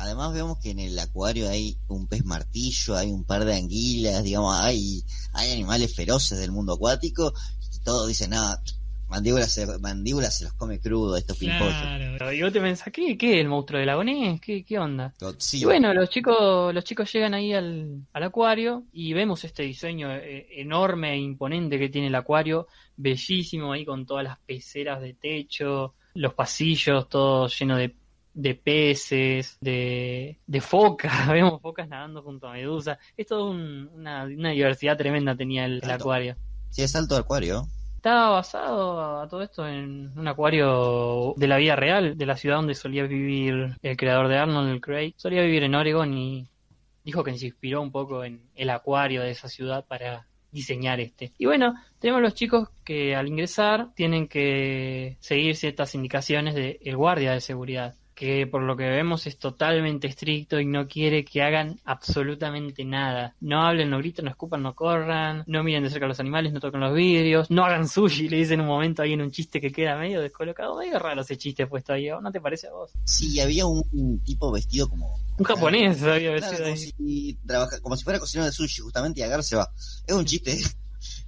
Además vemos que en el acuario hay un pez martillo, hay un par de anguilas, digamos, hay animales feroces del mundo acuático, y todos dicen, nada, mandíbulas se los come crudo a estos pimpollos. Claro, y vos te pensás, ¿qué? ¿El monstruo de lagonés? ¿Qué onda? Sí. Y bueno, los chicos llegan ahí al acuario y vemos este diseño enorme e imponente que tiene el acuario, bellísimo ahí con todas las peceras de techo, los pasillos, todo lleno de peces, de focas, vemos focas nadando junto a medusas. Es toda una diversidad tremenda tenía el acuario. Sí, es alto acuario. Estaba basado a todo esto en un acuario de la vida real, de la ciudad donde solía vivir el creador de Arnold, el Craig. Solía vivir en Oregon y dijo que se inspiró un poco en el acuario de esa ciudad para diseñar este. Y bueno, tenemos los chicos que al ingresar tienen que seguir ciertas indicaciones del guardia de seguridad, que por lo que vemos es totalmente estricto y no quiere que hagan absolutamente nada. No hablen, no griten, no escupan, no corran, no miren de cerca a los animales, no toquen los vidrios, no hagan sushi, le dicen un momento ahí en un chiste que queda medio descolocado. Medio raro ese chiste puesto ahí, ¿no te parece a vos? Sí, había un tipo vestido como... un japonés, había vestido claro, ahí. Como si fuera cocinero de sushi, justamente, y agarra se va. Es un chiste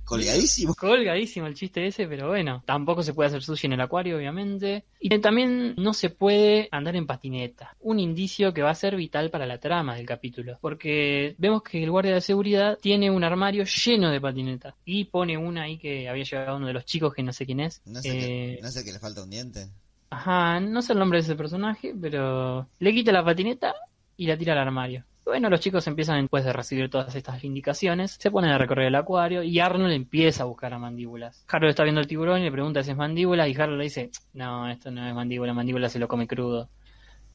Colgadísimo el chiste ese, pero bueno. Tampoco se puede hacer sushi en el acuario, obviamente. Y también no se puede andar en patineta. Un indicio que va a ser vital para la trama del capítulo. Porque vemos que el guardia de seguridad tiene un armario lleno de patinetas. Y pone una ahí que había llegado uno de los chicos que no sé quién es. No sé que le falta un diente. Ajá, no sé el nombre de ese personaje, pero le quita la patineta y la tira al armario. Bueno, los chicos empiezan, después de recibir todas estas indicaciones, se ponen a recorrer el acuario y Arnold empieza a buscar a Mandíbulas. Harold está viendo el tiburón y le pregunta si es Mandíbulas y Harold le dice, no, esto no es Mandíbula se lo come crudo.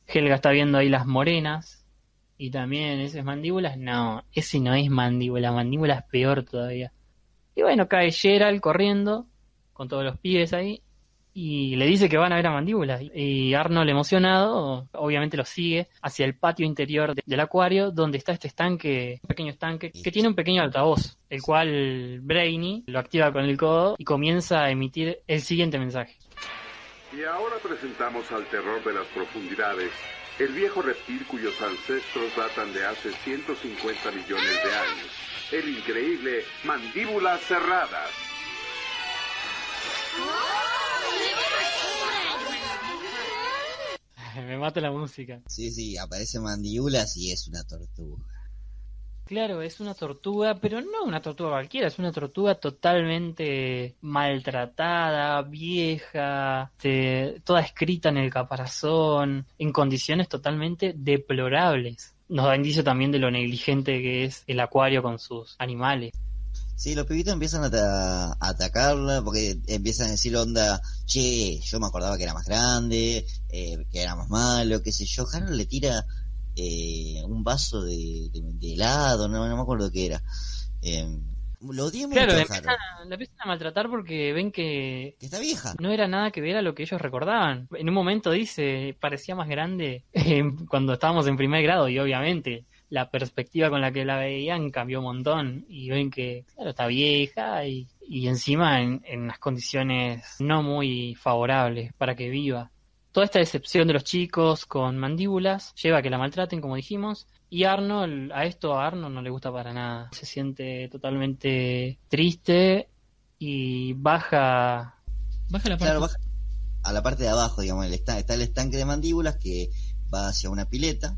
Helga está viendo ahí las morenas y también, ¿ese es Mandíbulas? No, ese no es Mandíbula es peor todavía. Y bueno, cae Gerald corriendo con todos los pibes ahí y le dice que van a ver a Mandíbulas. Y Arnold, emocionado, obviamente lo sigue hacia el patio interior del acuario, donde está este estanque, un pequeño estanque, que tiene un pequeño altavoz, el cual Brainy lo activa con el codo y comienza a emitir el siguiente mensaje. Y ahora presentamos al terror de las profundidades, el viejo reptil cuyos ancestros datan de hace 150 millones de años, el increíble Mandíbulas Cerradas. Me mata la música. Sí, aparece Mandíbulas y es una tortuga. Claro, es una tortuga, pero no una tortuga cualquiera, es una tortuga totalmente maltratada, vieja, toda escrita en el caparazón, en condiciones totalmente deplorables. Nos da indicio también de lo negligente que es el acuario con sus animales. Sí, los pibitos empiezan a atacarla porque empiezan a decir onda, che, yo me acordaba que era más grande, que era más malo, qué sé yo. Harold le tira un vaso de helado, no me acuerdo qué era. Lo odian mucho. Claro, la empiezan a maltratar porque ven que está vieja. No era nada que ver a lo que ellos recordaban. En un momento dice, parecía más grande cuando estábamos en primer grado y obviamente la perspectiva con la que la veían cambió un montón y ven que, claro, está vieja y y encima en unas condiciones no muy favorables para que viva. Toda esta decepción de los chicos con mandíbulas lleva a que la maltraten, como dijimos, y Arnold, a Arnold no le gusta para nada. Se siente totalmente triste y baja la parte, claro, baja a la parte de abajo, digamos, está el estanque de mandíbulas que va hacia una pileta,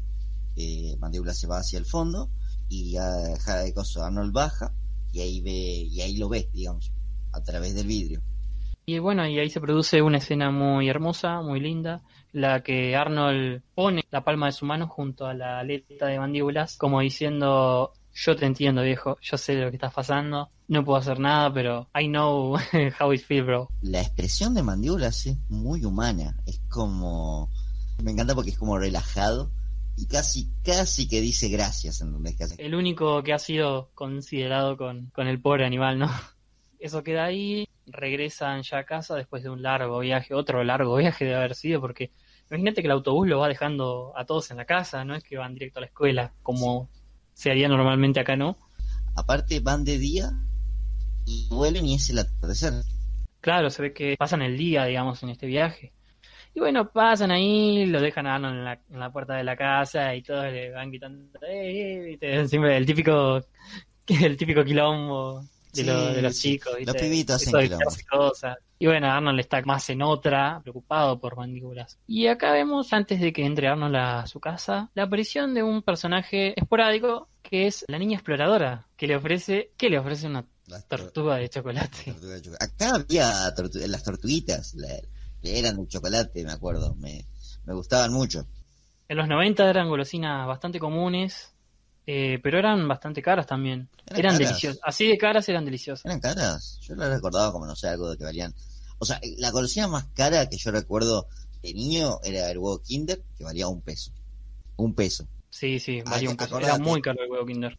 mandíbula se va hacia el fondo y Arnold baja y ahí lo ves, digamos, a través del vidrio. Y bueno, y ahí se produce una escena muy hermosa, muy linda, la que Arnold pone la palma de su mano junto a la aleta de mandíbulas, como diciendo, yo te entiendo, viejo, yo sé lo que estás pasando, no puedo hacer nada, pero I know how it feels, bro. La expresión de mandíbulas es muy humana, es como... Me encanta porque es como relajado y casi que dice gracias, ¿entendés? Casi. El único que ha sido considerado con el pobre animal, ¿no? Eso queda ahí... Regresan ya a casa después de un largo viaje, otro largo viaje de haber sido, porque imagínate que el autobús lo va dejando a todos en la casa, no es que van directo a la escuela como se haría normalmente acá, ¿no? Aparte van de día y vuelven y es el atardecer. Claro, se ve que pasan el día, digamos, en este viaje. Y bueno, pasan ahí, lo dejan a Arnold en la puerta de la casa y todos le van gritando, siempre el típico quilombo. De los chicos, ¿viste? Los pibitos hacen cosas. Y bueno, Arnold está más en otra, preocupado por mandíbulas. Y acá vemos, antes de que entre Arnold a su casa, la aparición de un personaje esporádico, que es la niña exploradora, que le ofrece una tortuga de chocolate. Acá había las tortuguitas, eran de chocolate, me acuerdo, me gustaban mucho. En los 90 eran golosinas bastante comunes. Pero eran bastante caras también. Eran deliciosas. Así de caras eran deliciosas. Eran caras. Yo las recordaba como, no sé, algo de que valían. O sea, la golosina más cara que yo recuerdo de niño era el huevo Kinder, que valía $1. $1. Sí, valía $1. Era muy caro el huevo Kinder.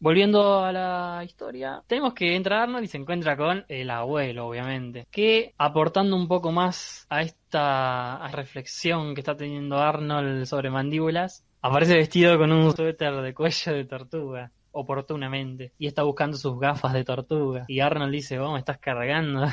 Volviendo a la historia, tenemos que entra Arnold y se encuentra con el abuelo, obviamente, que aportando un poco más a esta reflexión que está teniendo Arnold sobre mandíbulas, aparece vestido con un suéter de cuello de tortuga, oportunamente, y está buscando sus gafas de tortuga. Y Arnold dice, vos me estás cargando.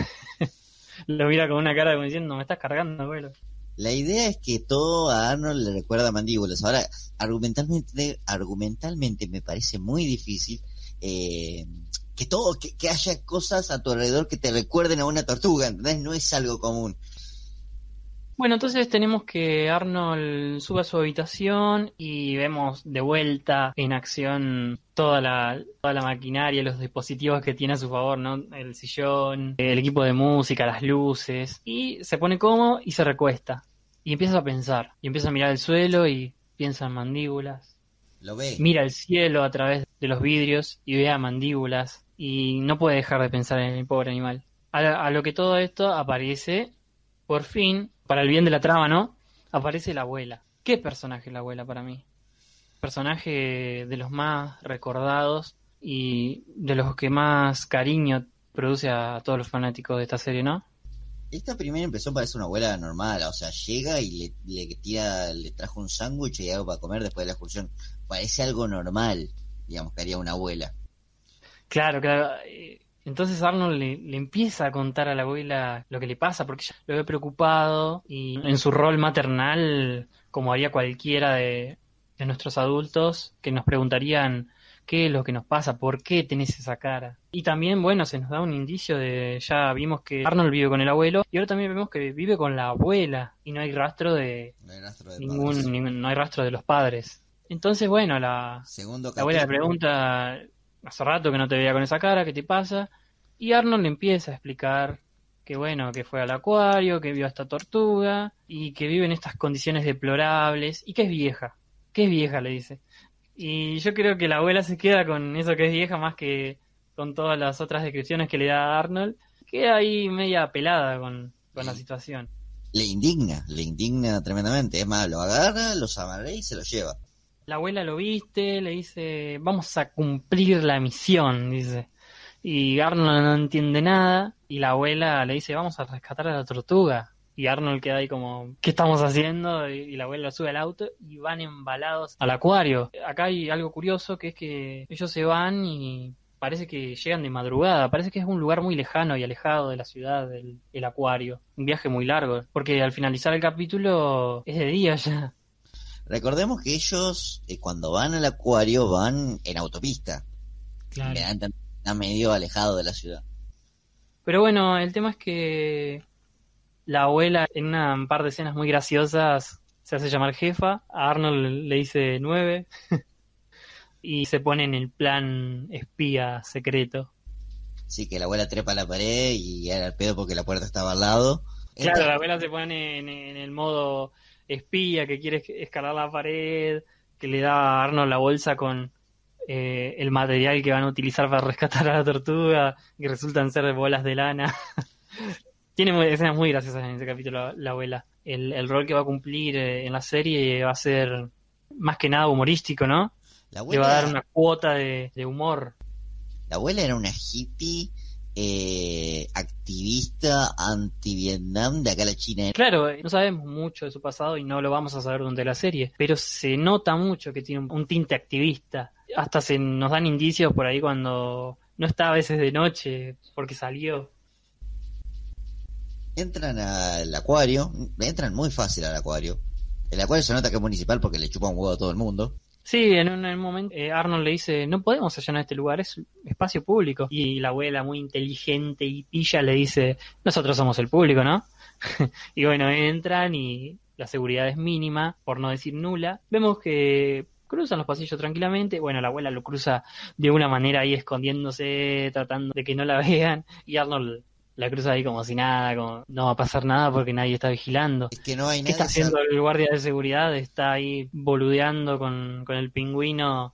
Lo mira con una cara como diciendo, me estás cargando, abuelo. La idea es que todo a Arnold le recuerda a mandíbulas. Ahora, argumentalmente me parece muy difícil que haya cosas a tu alrededor que te recuerden a una tortuga, ¿entendés? No es algo común. Bueno, entonces tenemos que Arnold sube a su habitación y vemos de vuelta en acción toda la maquinaria, los dispositivos que tiene a su favor, ¿no? El sillón, el equipo de música, las luces. Y se pone cómodo y se recuesta. Y empieza a pensar. Y empieza a mirar el suelo y piensa en mandíbulas. Lo ve. Mira el cielo a través de los vidrios y ve a mandíbulas. Y no puede dejar de pensar en el pobre animal. A lo que todo esto aparece, por fin... Para el bien de la trama, ¿no? Aparece la abuela. ¿Qué personaje la abuela para mí? Personaje de los más recordados y de los que más cariño produce a todos los fanáticos de esta serie, ¿no? Esta primera impresión parece una abuela normal, o sea, llega y le trajo un sándwich y algo para comer después de la excursión. Parece algo normal, digamos, que haría una abuela. Claro. Entonces Arnold le empieza a contar a la abuela lo que le pasa, porque ella lo ve preocupado y en su rol maternal, como haría cualquiera de nuestros adultos, que nos preguntarían qué es lo que nos pasa, por qué tenés esa cara. Y también, bueno, se nos da un indicio de, ya vimos que Arnold vive con el abuelo, y ahora también vemos que vive con la abuela, y no hay rastro de no hay rastro de los padres. Entonces, bueno, la abuela le pregunta... Hace rato que no te veía con esa cara, ¿qué te pasa? Y Arnold le empieza a explicar que bueno, que fue al acuario, que vio a esta tortuga y que vive en estas condiciones deplorables y que es vieja, le dice. Y yo creo que la abuela se queda con eso que es vieja más que con todas las otras descripciones que le da a Arnold. Queda ahí media pelada con la situación. Le indigna tremendamente. Es más, lo agarra, los amarra y se lo lleva. La abuela lo viste, le dice, vamos a cumplir la misión, dice. Y Arnold no entiende nada, y la abuela le dice, vamos a rescatar a la tortuga. Y Arnold queda ahí como, ¿qué estamos haciendo? Y la abuela sube al auto y van embalados al acuario. Acá hay algo curioso, que es que ellos se van y parece que llegan de madrugada, parece que es un lugar muy lejano y alejado de la ciudad, el acuario, un viaje muy largo, porque al finalizar el capítulo es de día ya. Recordemos que ellos cuando van al acuario van en autopista, claro. Está medio alejado de la ciudad. Pero bueno, el tema es que la abuela en una par de escenas muy graciosas se hace llamar jefa, a Arnold le dice 9... y se pone en el plan espía secreto. Sí, que la abuela trepa a la pared y era el pedo porque la puerta estaba al lado. Claro, la abuela se pone en el modo espía, que quiere escalar la pared, que le da a Arnold la bolsa con el material que van a utilizar para rescatar a la tortuga, que resultan ser bolas de lana. Tiene escenas muy graciosas en este capítulo la abuela. El rol que va a cumplir en la serie va a ser más que nada humorístico, ¿no? La abuela, le va a dar una cuota de humor. La abuela era una hippie activista anti-Vietnam de acá a la China. Claro, no sabemos mucho de su pasado y no lo vamos a saber durante la serie, pero se nota mucho que tiene un tinte activista. Hasta se nos dan indicios por ahí cuando no está a veces de noche porque salió. Entran al acuario, entran muy fácil al acuario. El acuario se nota que es municipal porque le chupa un huevo a todo el mundo. Sí, en un momento Arnold le dice, no podemos allanar este lugar, es espacio público. Y la abuela, muy inteligente y pilla, le dice, nosotros somos el público, ¿no? Y bueno, entran y la seguridad es mínima, por no decir nula. Vemos que cruzan los pasillos tranquilamente. Bueno, la abuela lo cruza de una manera ahí escondiéndose, tratando de que no la vean. Y Arnold la cruza ahí como si nada, como no va a pasar nada porque nadie está vigilando. Es que no hay nadie. ¿Qué está haciendo el guardia de seguridad? Está ahí boludeando con el pingüino,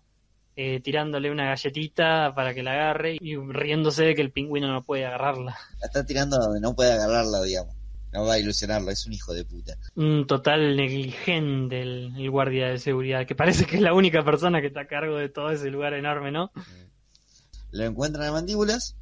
tirándole una galletita para que la agarre y riéndose de que el pingüino no puede agarrarla. La está tirando donde no puede agarrarla, digamos. No va a ilusionarlo, es un hijo de puta. Un total negligente el guardia de seguridad, que parece que es la única persona que está a cargo de todo ese lugar enorme, ¿no? Lo encuentran a mandíbulas.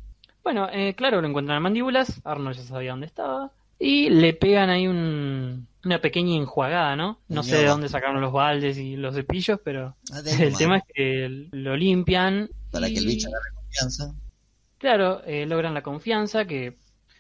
Bueno, claro, lo encuentran en mandíbulas, Arnold ya sabía dónde estaba, y le pegan ahí una pequeña enjuagada, ¿no? No sé de dónde sacaron los baldes y los cepillos, pero el tema es que lo limpian. Para que el bicho agarre confianza. Claro, logran la confianza, que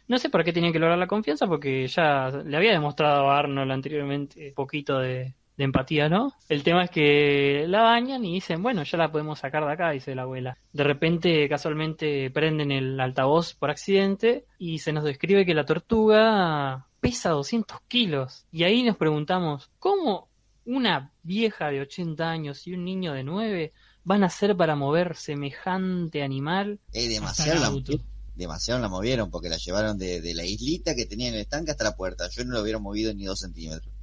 no sé por qué tenían que lograr la confianza, porque ya le había demostrado a Arnold anteriormente un poquito de empatía, ¿no? El tema es que la bañan y dicen, bueno, ya la podemos sacar de acá, dice la abuela. De repente, casualmente, prenden el altavoz por accidente y se nos describe que la tortuga pesa 200 kilos. Y ahí nos preguntamos, ¿cómo una vieja de 80 años y un niño de 9 van a hacer para mover semejante animal? Demasiado la movieron, porque la llevaron de la islita que tenía en el estanque hasta la puerta. Yo no la hubiera movido ni 2 centímetros.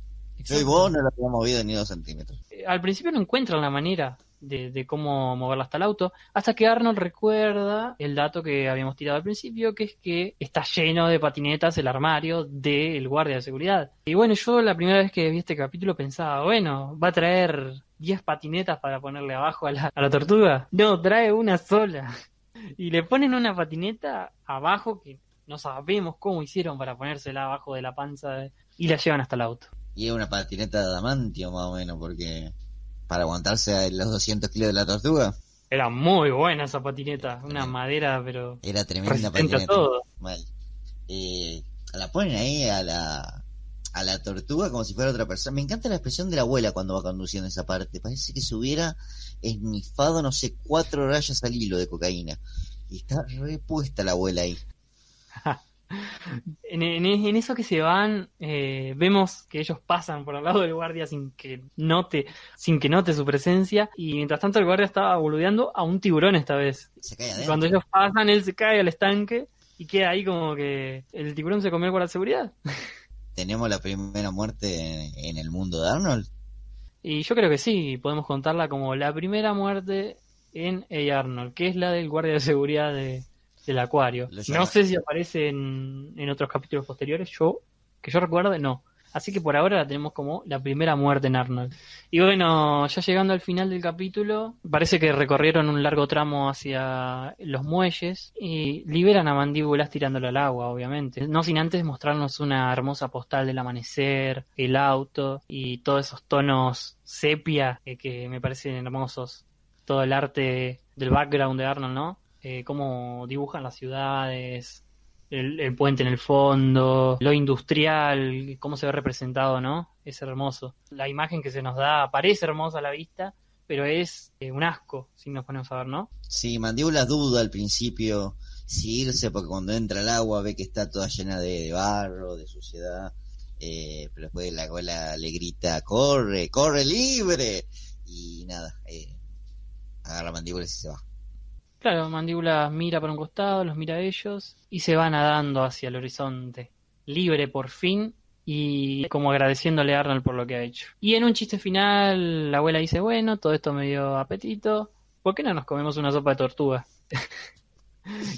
Yo y vos no la habíamos movido ni 2 centímetros. Al principio no encuentran la manera de cómo moverla hasta el auto, hasta que Arnold recuerda el dato que habíamos tirado al principio, que es que está lleno de patinetas el armario del guardia de seguridad. Y bueno, yo la primera vez que vi este capítulo pensaba, bueno, va a traer 10 patinetas para ponerle abajo a la tortuga. No, trae una sola. Y le ponen una patineta abajo que no sabemos cómo hicieron para ponérsela abajo de la panza y la llevan hasta el auto. Y es una patineta de adamantio más o menos, porque para aguantarse a los 200 kilos de la tortuga. Era muy buena esa patineta, una madera, pero era tremenda patineta. Todo. Mal. La ponen ahí a la tortuga como si fuera otra persona. Me encanta la expresión de la abuela cuando va conduciendo esa parte. Parece que se hubiera esnifado, no sé, 4 rayas al hilo de cocaína. Y está repuesta la abuela ahí. En eso que se van, vemos que ellos pasan por al lado del guardia sin que note su presencia, y mientras tanto el guardia estaba boludeando a un tiburón esta vez. Cuando ellos pasan, él se cae al estanque y queda ahí como que el tiburón se comió el guardia de seguridad. ¿Tenemos la primera muerte en el mundo de Arnold? Y yo creo que sí, podemos contarla como la primera muerte en Hey Arnold, que es la del guardia de seguridad del acuario. No sé si aparece en otros capítulos posteriores, que yo recuerde, no. Así que por ahora la tenemos como la primera muerte en Arnold. Y bueno, ya llegando al final del capítulo, parece que recorrieron un largo tramo hacia los muelles y liberan a mandíbulas tirándolo al agua, obviamente. No sin antes mostrarnos una hermosa postal del amanecer, el auto y todos esos tonos sepia que me parecen hermosos. Todo el arte del background de Arnold, ¿no? cómo dibujan las ciudades, el puente en el fondo, lo industrial, cómo se ve representado, ¿no? Es hermoso. La imagen que se nos da parece hermosa a la vista, pero es un asco, si nos ponemos a ver, ¿no? Sí, Mandíbula duda al principio si irse, porque cuando entra al agua ve que está toda llena de barro, de suciedad, pero después la gola le grita, ¡corre, corre libre! Y nada, agarra Mandíbula y se va. Claro, Mandíbula mira para un costado, los mira a ellos, y se va nadando hacia el horizonte, libre por fin, y como agradeciéndole a Arnold por lo que ha hecho. Y en un chiste final, la abuela dice, bueno, todo esto me dio apetito, ¿por qué no nos comemos una sopa de tortuga?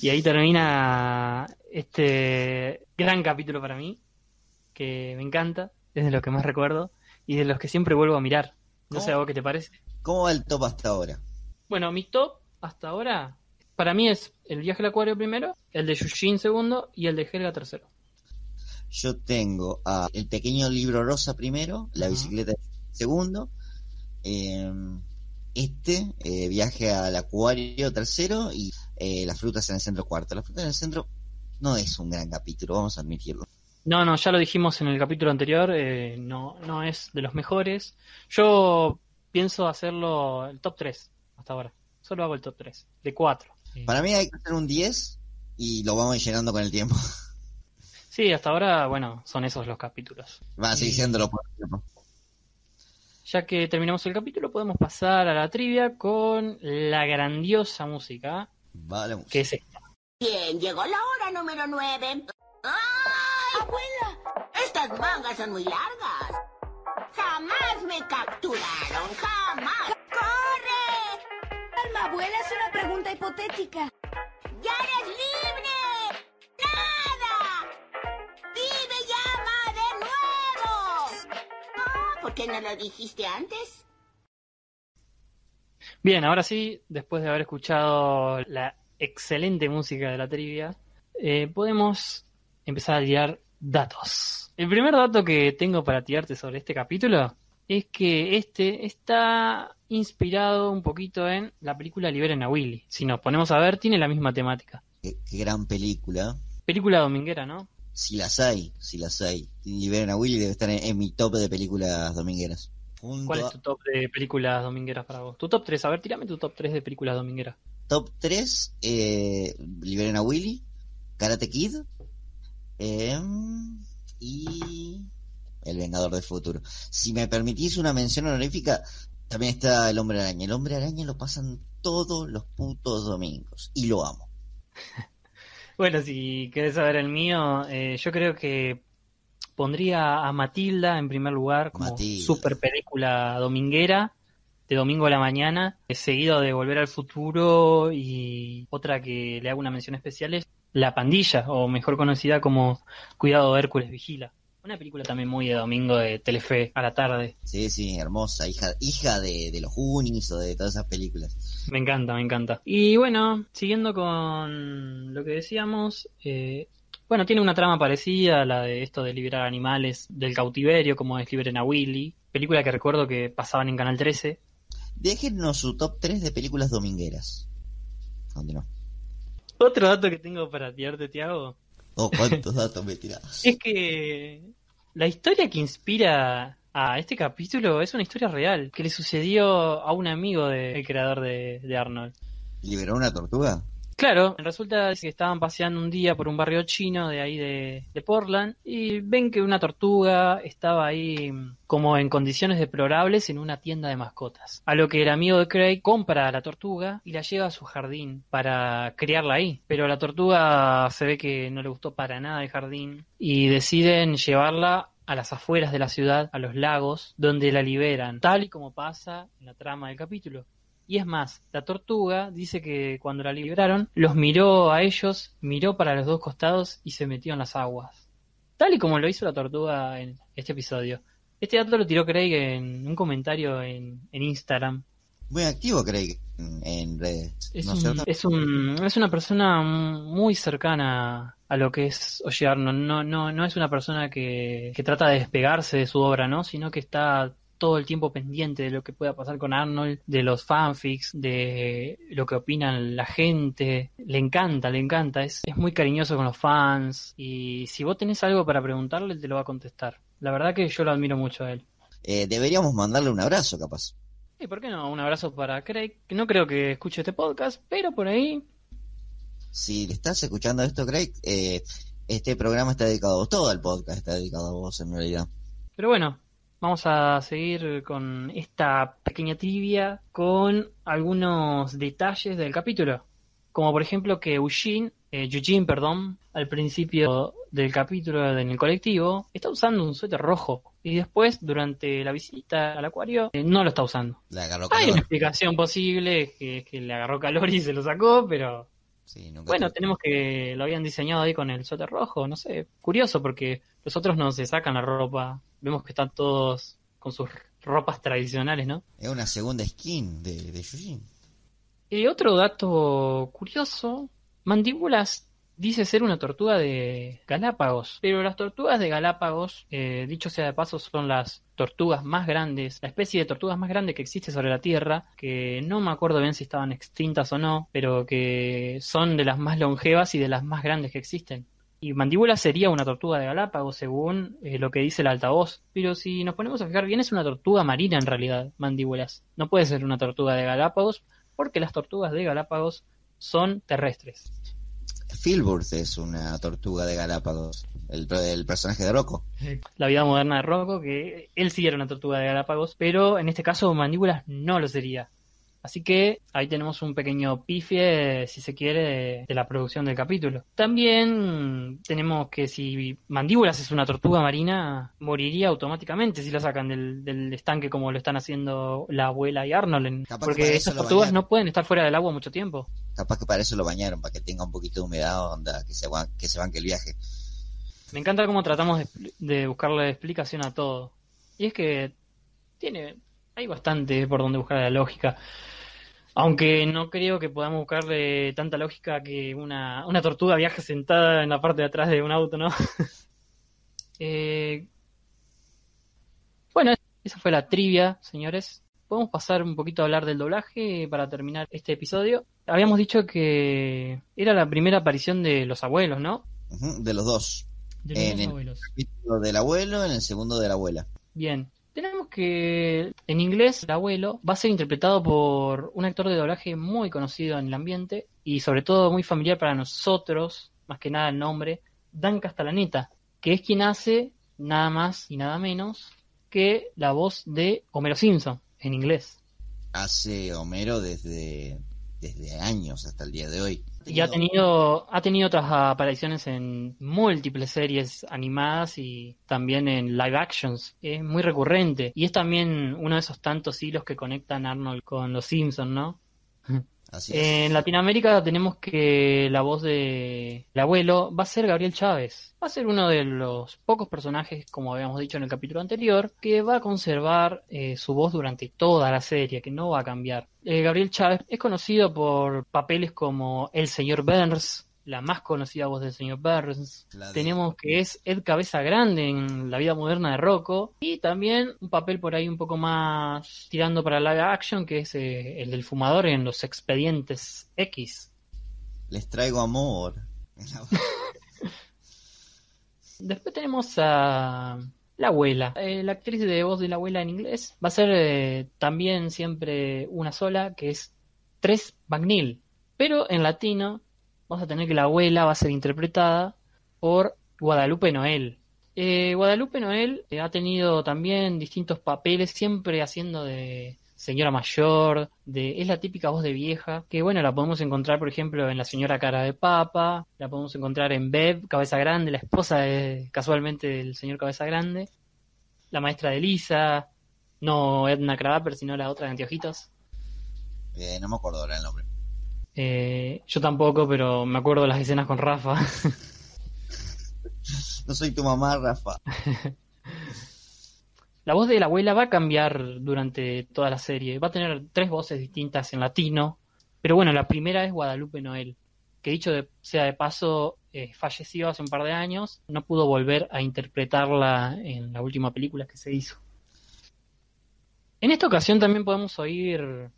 Y ahí termina este gran capítulo para mí, que me encanta, es de los que más recuerdo, y de los que siempre vuelvo a mirar. No sé a vos qué te parece. ¿Cómo va el top hasta ahora? Bueno, mi top hasta ahora, para mí es el viaje al acuario primero, el de Eugene segundo, y el de Helga tercero. Yo tengo a El pequeño libro rosa primero, La bicicleta segundo, viaje al acuario tercero, y Las frutas en el centro cuarto. Las frutas en el centro no es un gran capítulo, vamos a admitirlo. No, ya lo dijimos en el capítulo anterior, no es de los mejores. Yo pienso hacerlo el top 3 hasta ahora. Solo hago el top 3, de 4. Para mí hay que hacer un 10 y lo vamos llenando con el tiempo. Sí, hasta ahora, bueno, son esos los capítulos. Va, sí, siéndolo por el tiempo. Ya que terminamos el capítulo, podemos pasar a la trivia con la grandiosa música. Vale, música. Que es esta. Bien, llegó la hora número 9. ¡Ay, abuela! Estas mangas son muy largas. ¡Jamás me capturaron! ¡Jamás! ¡Corre! Calma, abuela, es una pregunta hipotética. ¡Ya eres libre! ¿Por qué no lo dijiste antes? Bien, ahora sí, después de haber escuchado la excelente música de la trivia, podemos empezar a tirar datos. El primer dato que tengo para tirarte sobre este capítulo es que este está inspirado un poquito en la película Liberen a Willy. Si nos ponemos a ver, tiene la misma temática. Qué gran película. Película dominguera, ¿no? Si las hay. Liberen a Willy debe estar en mi top de películas domingueras. ¿Cuál es tu top de películas domingueras para vos? Tu top 3, a ver, tirame tu top 3 de películas domingueras. Top 3, Liberen a Willy, Karate Kid, y El Vengador del Futuro. Si me permitís una mención honorífica, también está El Hombre Araña. El Hombre Araña lo pasan todos los putos domingos, y lo amo. Bueno, si querés saber el mío, yo creo que pondría a Matilda en primer lugar como super película dominguera, de domingo a la mañana, seguido de Volver al Futuro, y otra que le hago una mención especial es La Pandilla, o mejor conocida como Cuidado Hércules Vigila. Una película también muy de domingo, de Telefe a la tarde. Sí, hermosa, hija de los Goonies o de todas esas películas. Me encanta. Y bueno, siguiendo con lo que decíamos, bueno, tiene una trama parecida a la de esto de liberar animales del cautiverio, como es Liberen a Willy, película que recuerdo que pasaban en Canal 13. Déjenos su top 3 de películas domingueras. Continúa. Otro dato que tengo para tirarte, Tiago. Oh, cuántos datos me tirás. Es que la historia que inspira a este capítulo es una historia real que le sucedió a un amigo del creador de Arnold. ¿Liberó una tortuga? Claro, resulta que estaban paseando un día por un barrio chino de ahí de Portland, y ven que una tortuga estaba ahí como en condiciones deplorables en una tienda de mascotas. A lo que el amigo de Craig compra a la tortuga y la lleva a su jardín para criarla ahí. Pero la tortuga se ve que no le gustó para nada el jardín y deciden llevarla a las afueras de la ciudad, a los lagos, donde la liberan, tal y como pasa en la trama del capítulo. Y es más, la tortuga dice que cuando la liberaron, los miró a ellos, miró para los dos costados y se metió en las aguas. Tal y como lo hizo la tortuga en este episodio. Este dato lo tiró Craig en un comentario en Instagram. Muy activo Craig en redes. Es una persona muy cercana a lo que es Oye Arnold. No es una persona que trata de despegarse de su obra, ¿no? Sino que está todo el tiempo pendiente de lo que pueda pasar con Arnold, de los fanfics, de lo que opinan la gente. Le encanta, es muy cariñoso con los fans y si vos tenés algo para preguntarle te lo va a contestar. La verdad que yo lo admiro mucho a él. Deberíamos mandarle un abrazo, capaz. ¿Y por qué no? Un abrazo para Craig, que no creo que escuche este podcast, pero por ahí... Si le estás escuchando esto, Craig, este programa está dedicado a vos, todo el podcast está dedicado a vos en realidad. Pero bueno, vamos a seguir con esta pequeña trivia con algunos detalles del capítulo. Como por ejemplo que Eugene, al principio del capítulo en el colectivo, está usando un suéter rojo. Y después, durante la visita al acuario, no lo está usando. Le agarró calor. Hay una explicación posible, que es que le agarró calor y se lo sacó, pero... Sí, bueno, tenemos que lo habían diseñado ahí con el suéter rojo, no sé. Curioso, porque los otros no se sacan la ropa. Vemos que están todos con sus ropas tradicionales, ¿no? Es una segunda skin de Eugene. Y otro dato curioso... Mandíbulas dice ser una tortuga de Galápagos, pero las tortugas de Galápagos, dicho sea de paso, son las tortugas más grandes, la especie de tortugas más grande que existe sobre la Tierra, que no me acuerdo bien si estaban extintas o no, pero que son de las más longevas y de las más grandes que existen. Y Mandíbula sería una tortuga de Galápagos, según lo que dice el altavoz. Pero si nos ponemos a fijar bien, es una tortuga marina en realidad, Mandíbulas. No puede ser una tortuga de Galápagos, porque las tortugas de Galápagos son terrestres. Filbert es una tortuga de Galápagos, el personaje de Rocco. La vida moderna de Rocco, que él sí era una tortuga de Galápagos, pero en este caso Mandíbulas no lo sería. Así que ahí tenemos un pequeño pifie, si se quiere, de la producción del capítulo. También tenemos que si Mandíbulas es una tortuga marina, moriría automáticamente si la sacan del estanque como lo están haciendo la abuela y Arnold. Porque esas tortugas no pueden estar fuera del agua mucho tiempo. Capaz que para eso lo bañaron, para que tenga un poquito de humedad, onda, que se banque el viaje. Me encanta cómo tratamos de buscarle explicación a todo. Y es que hay bastante por donde buscar la lógica. Aunque no creo que podamos buscarle tanta lógica que una tortuga viaje sentada en la parte de atrás de un auto, ¿no? Bueno, esa fue la trivia, señores. Podemos pasar un poquito a hablar del doblaje para terminar este episodio. Habíamos dicho que era la primera aparición de los abuelos, ¿no? Uh-huh, de los dos. En el capítulo del abuelo, en el segundo de la abuela. Bien. Tenemos que en inglés el abuelo va a ser interpretado por un actor de doblaje muy conocido en el ambiente y sobre todo muy familiar para nosotros, más que nada el nombre, Dan Castellaneta, que es quien hace nada más y nada menos que la voz de Homero Simpson en inglés. Hace Homero desde años hasta el día de hoy. Y ha tenido otras apariciones en múltiples series animadas y también en live actions. Es muy recurrente. Y es también uno de esos tantos hilos que conectan Arnold con los Simpsons, ¿no? Así es. En Latinoamérica tenemos que la voz del abuelo va a ser Gabriel Chávez. Va a ser uno de los pocos personajes, como habíamos dicho en el capítulo anterior, que va a conservar su voz durante toda la serie, que no va a cambiar. Gabriel Chávez es conocido por papeles como el Señor Burns, la más conocida voz del Señor Burns. Tenemos que es Ed Cabeza Grande en La Vida Moderna de Rocco. Y también un papel por ahí un poco más tirando para live action, que es el del fumador en Los Expedientes X. Les traigo amor. Después tenemos a la abuela. La actriz de voz de la abuela en inglés va a ser también siempre una sola, que es Tess McNeil. Pero en latino... vamos a tener que la abuela va a ser interpretada por Guadalupe Noel. Guadalupe Noel ha tenido también distintos papeles, siempre haciendo de señora mayor, es la típica voz de vieja, que bueno, la podemos encontrar por ejemplo en La Señora Cara de Papa, la podemos encontrar en Bev, Cabeza Grande, la esposa casualmente del señor Cabeza Grande, la maestra de Lisa, no Edna Krabappel, sino la otra de anteojitos. No me acuerdo ahora el nombre. Yo tampoco, pero me acuerdo de las escenas con Rafa. No soy tu mamá, Rafa. La voz de la abuela va a cambiar durante toda la serie. Va a tener 3 voces distintas en latino. Pero bueno, la primera es Guadalupe Noel, que sea de paso, falleció hace un par de años. No pudo volver a interpretarla en la última película que se hizo. En esta ocasión también podemos oír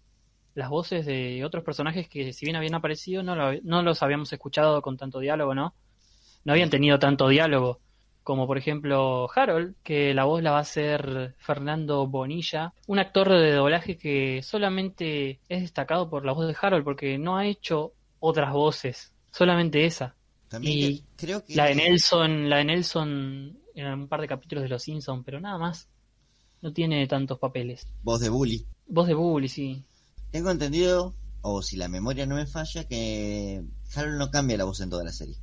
las voces de otros personajes que, si bien habían aparecido, no los habíamos escuchado con tanto diálogo, ¿no? No habían tenido tanto diálogo, como por ejemplo Harold, que la voz la va a hacer Fernando Bonilla, un actor de doblaje que solamente es destacado por la voz de Harold, porque no ha hecho otras voces, solamente esa. También y creo que la de Nelson en un par de capítulos de Los Simpsons, pero nada más. No tiene tantos papeles. Voz de Bully, sí. Tengo entendido, o si la memoria no me falla, que Harold no cambia la voz en toda la serie.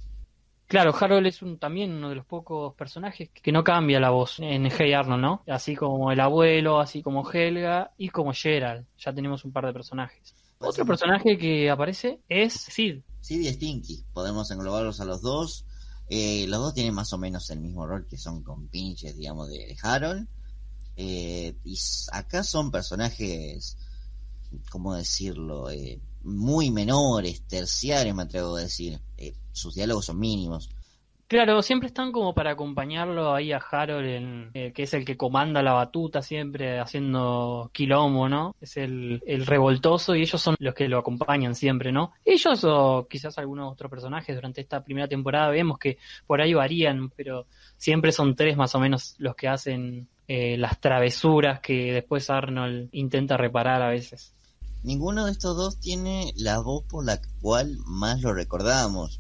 Claro, Harold es también uno de los pocos personajes que no cambia la voz en Hey Arnold, ¿no? Así como el abuelo, así como Helga y como Gerald. Ya tenemos un par de personajes. Pues otro personaje que aparece es Sid. Sid y Stinky. Podemos englobarlos a los dos. Los dos tienen más o menos el mismo rol, que son compinches, digamos, de Harold. Y acá son personajes, ¿cómo decirlo? Muy menores, terciarios, me atrevo a decir. Sus diálogos son mínimos. Claro, siempre están como para acompañarlo ahí a Harold, que es el que comanda la batuta siempre, haciendo quilombo, ¿no? Es el revoltoso y ellos son los que lo acompañan siempre, ¿no? Ellos o quizás algunos otros personajes durante esta primera temporada vemos que por ahí varían, pero siempre son tres más o menos los que hacen las travesuras que después Arnold intenta reparar a veces. Ninguno de estos dos tiene la voz por la cual más lo recordamos.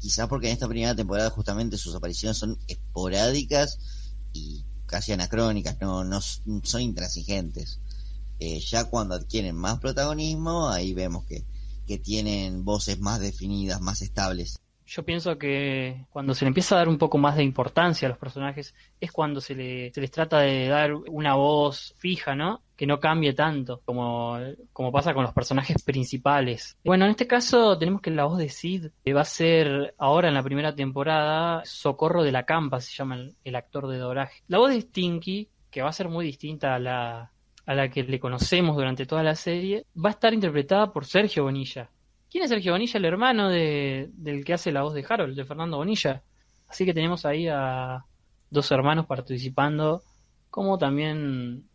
Quizás porque en esta primera temporada justamente sus apariciones son esporádicas y casi anacrónicas, no son intransigentes. Ya cuando adquieren más protagonismo, ahí vemos que tienen voces más definidas, más estables. Yo pienso que cuando se le empieza a dar un poco más de importancia a los personajes es cuando se les trata de dar una voz fija, ¿no? Que no cambie tanto como pasa con los personajes principales. Bueno, en este caso tenemos que la voz de Sid va a ser ahora en la primera temporada Socorro de la Campa, se llama el actor de doblaje. La voz de Stinky, que va a ser muy distinta a la que le conocemos durante toda la serie, va a estar interpretada por Sergio Bonilla. ¿Quién es Sergio Bonilla? El hermano del que hace la voz de Harold, de Fernando Bonilla. Así que tenemos ahí a dos hermanos participando, como también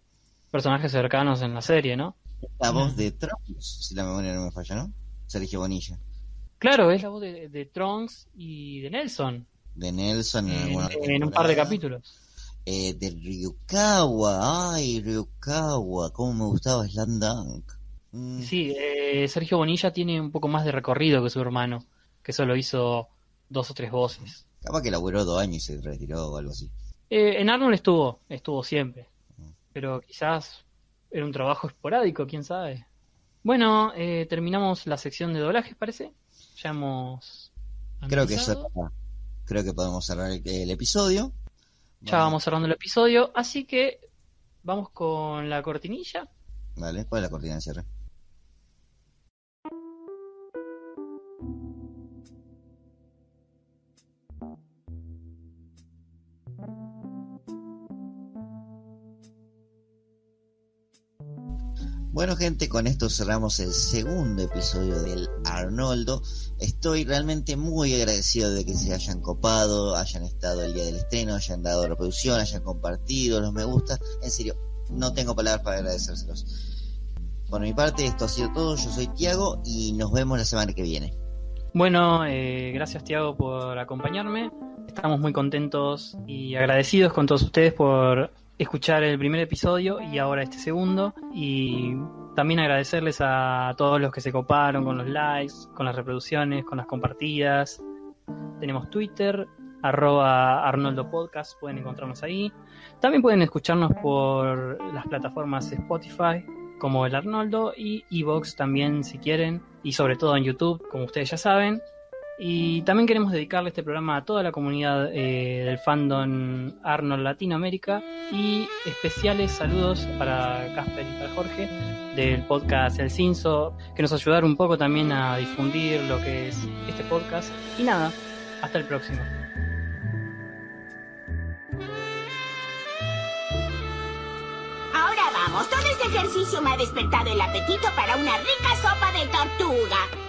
personajes cercanos en la serie, ¿no? La voz de Trunks, si la memoria no me falla, ¿no? Sergio Bonilla. Claro, es la voz de Trunks y de Nelson. De Nelson en un par de capítulos. De Ryukawa. Ay, Ryukawa, cómo me gustaba Ang. Sí, Sergio Bonilla tiene un poco más de recorrido que su hermano, que solo hizo 2 o 3 voces. Capaz que laburó 2 años y se retiró o algo así. En Arnold estuvo siempre, pero quizás era un trabajo esporádico, quién sabe. Bueno, terminamos la sección de doblajes, parece. Ya hemos analizado. Creo que podemos cerrar el episodio. Ya vamos cerrando el episodio, así que vamos con la cortinilla. Vale, ¿cuál es la cortina de cierre? Bueno, gente, con esto cerramos el segundo episodio del Arnoldo. Estoy realmente muy agradecido de que se hayan copado, hayan estado el día del estreno, hayan dado reproducción, hayan compartido los me gusta. En serio, no tengo palabras para agradecérselos. Por mi parte, esto ha sido todo. Yo soy Tiago y nos vemos la semana que viene. Bueno, gracias Tiago por acompañarme. Estamos muy contentos y agradecidos con todos ustedes por escuchar el primer episodio y ahora este segundo, y también agradecerles a todos los que se coparon con los likes, con las reproducciones, con las compartidas. Tenemos Twitter, @ArnoldoPodcast, pueden encontrarnos ahí. También pueden escucharnos por las plataformas Spotify como el Arnoldo y iVoox también si quieren, y sobre todo en YouTube, como ustedes ya saben. Y también queremos dedicarle este programa a toda la comunidad del fandom Arnold Latinoamérica, y especiales saludos para Casper y para Jorge del podcast El Cinzo, que nos ayudaron un poco también a difundir lo que es este podcast. Y nada, hasta el próximo. Ahora vamos, todo este ejercicio me ha despertado el apetito para una rica sopa de tortuga.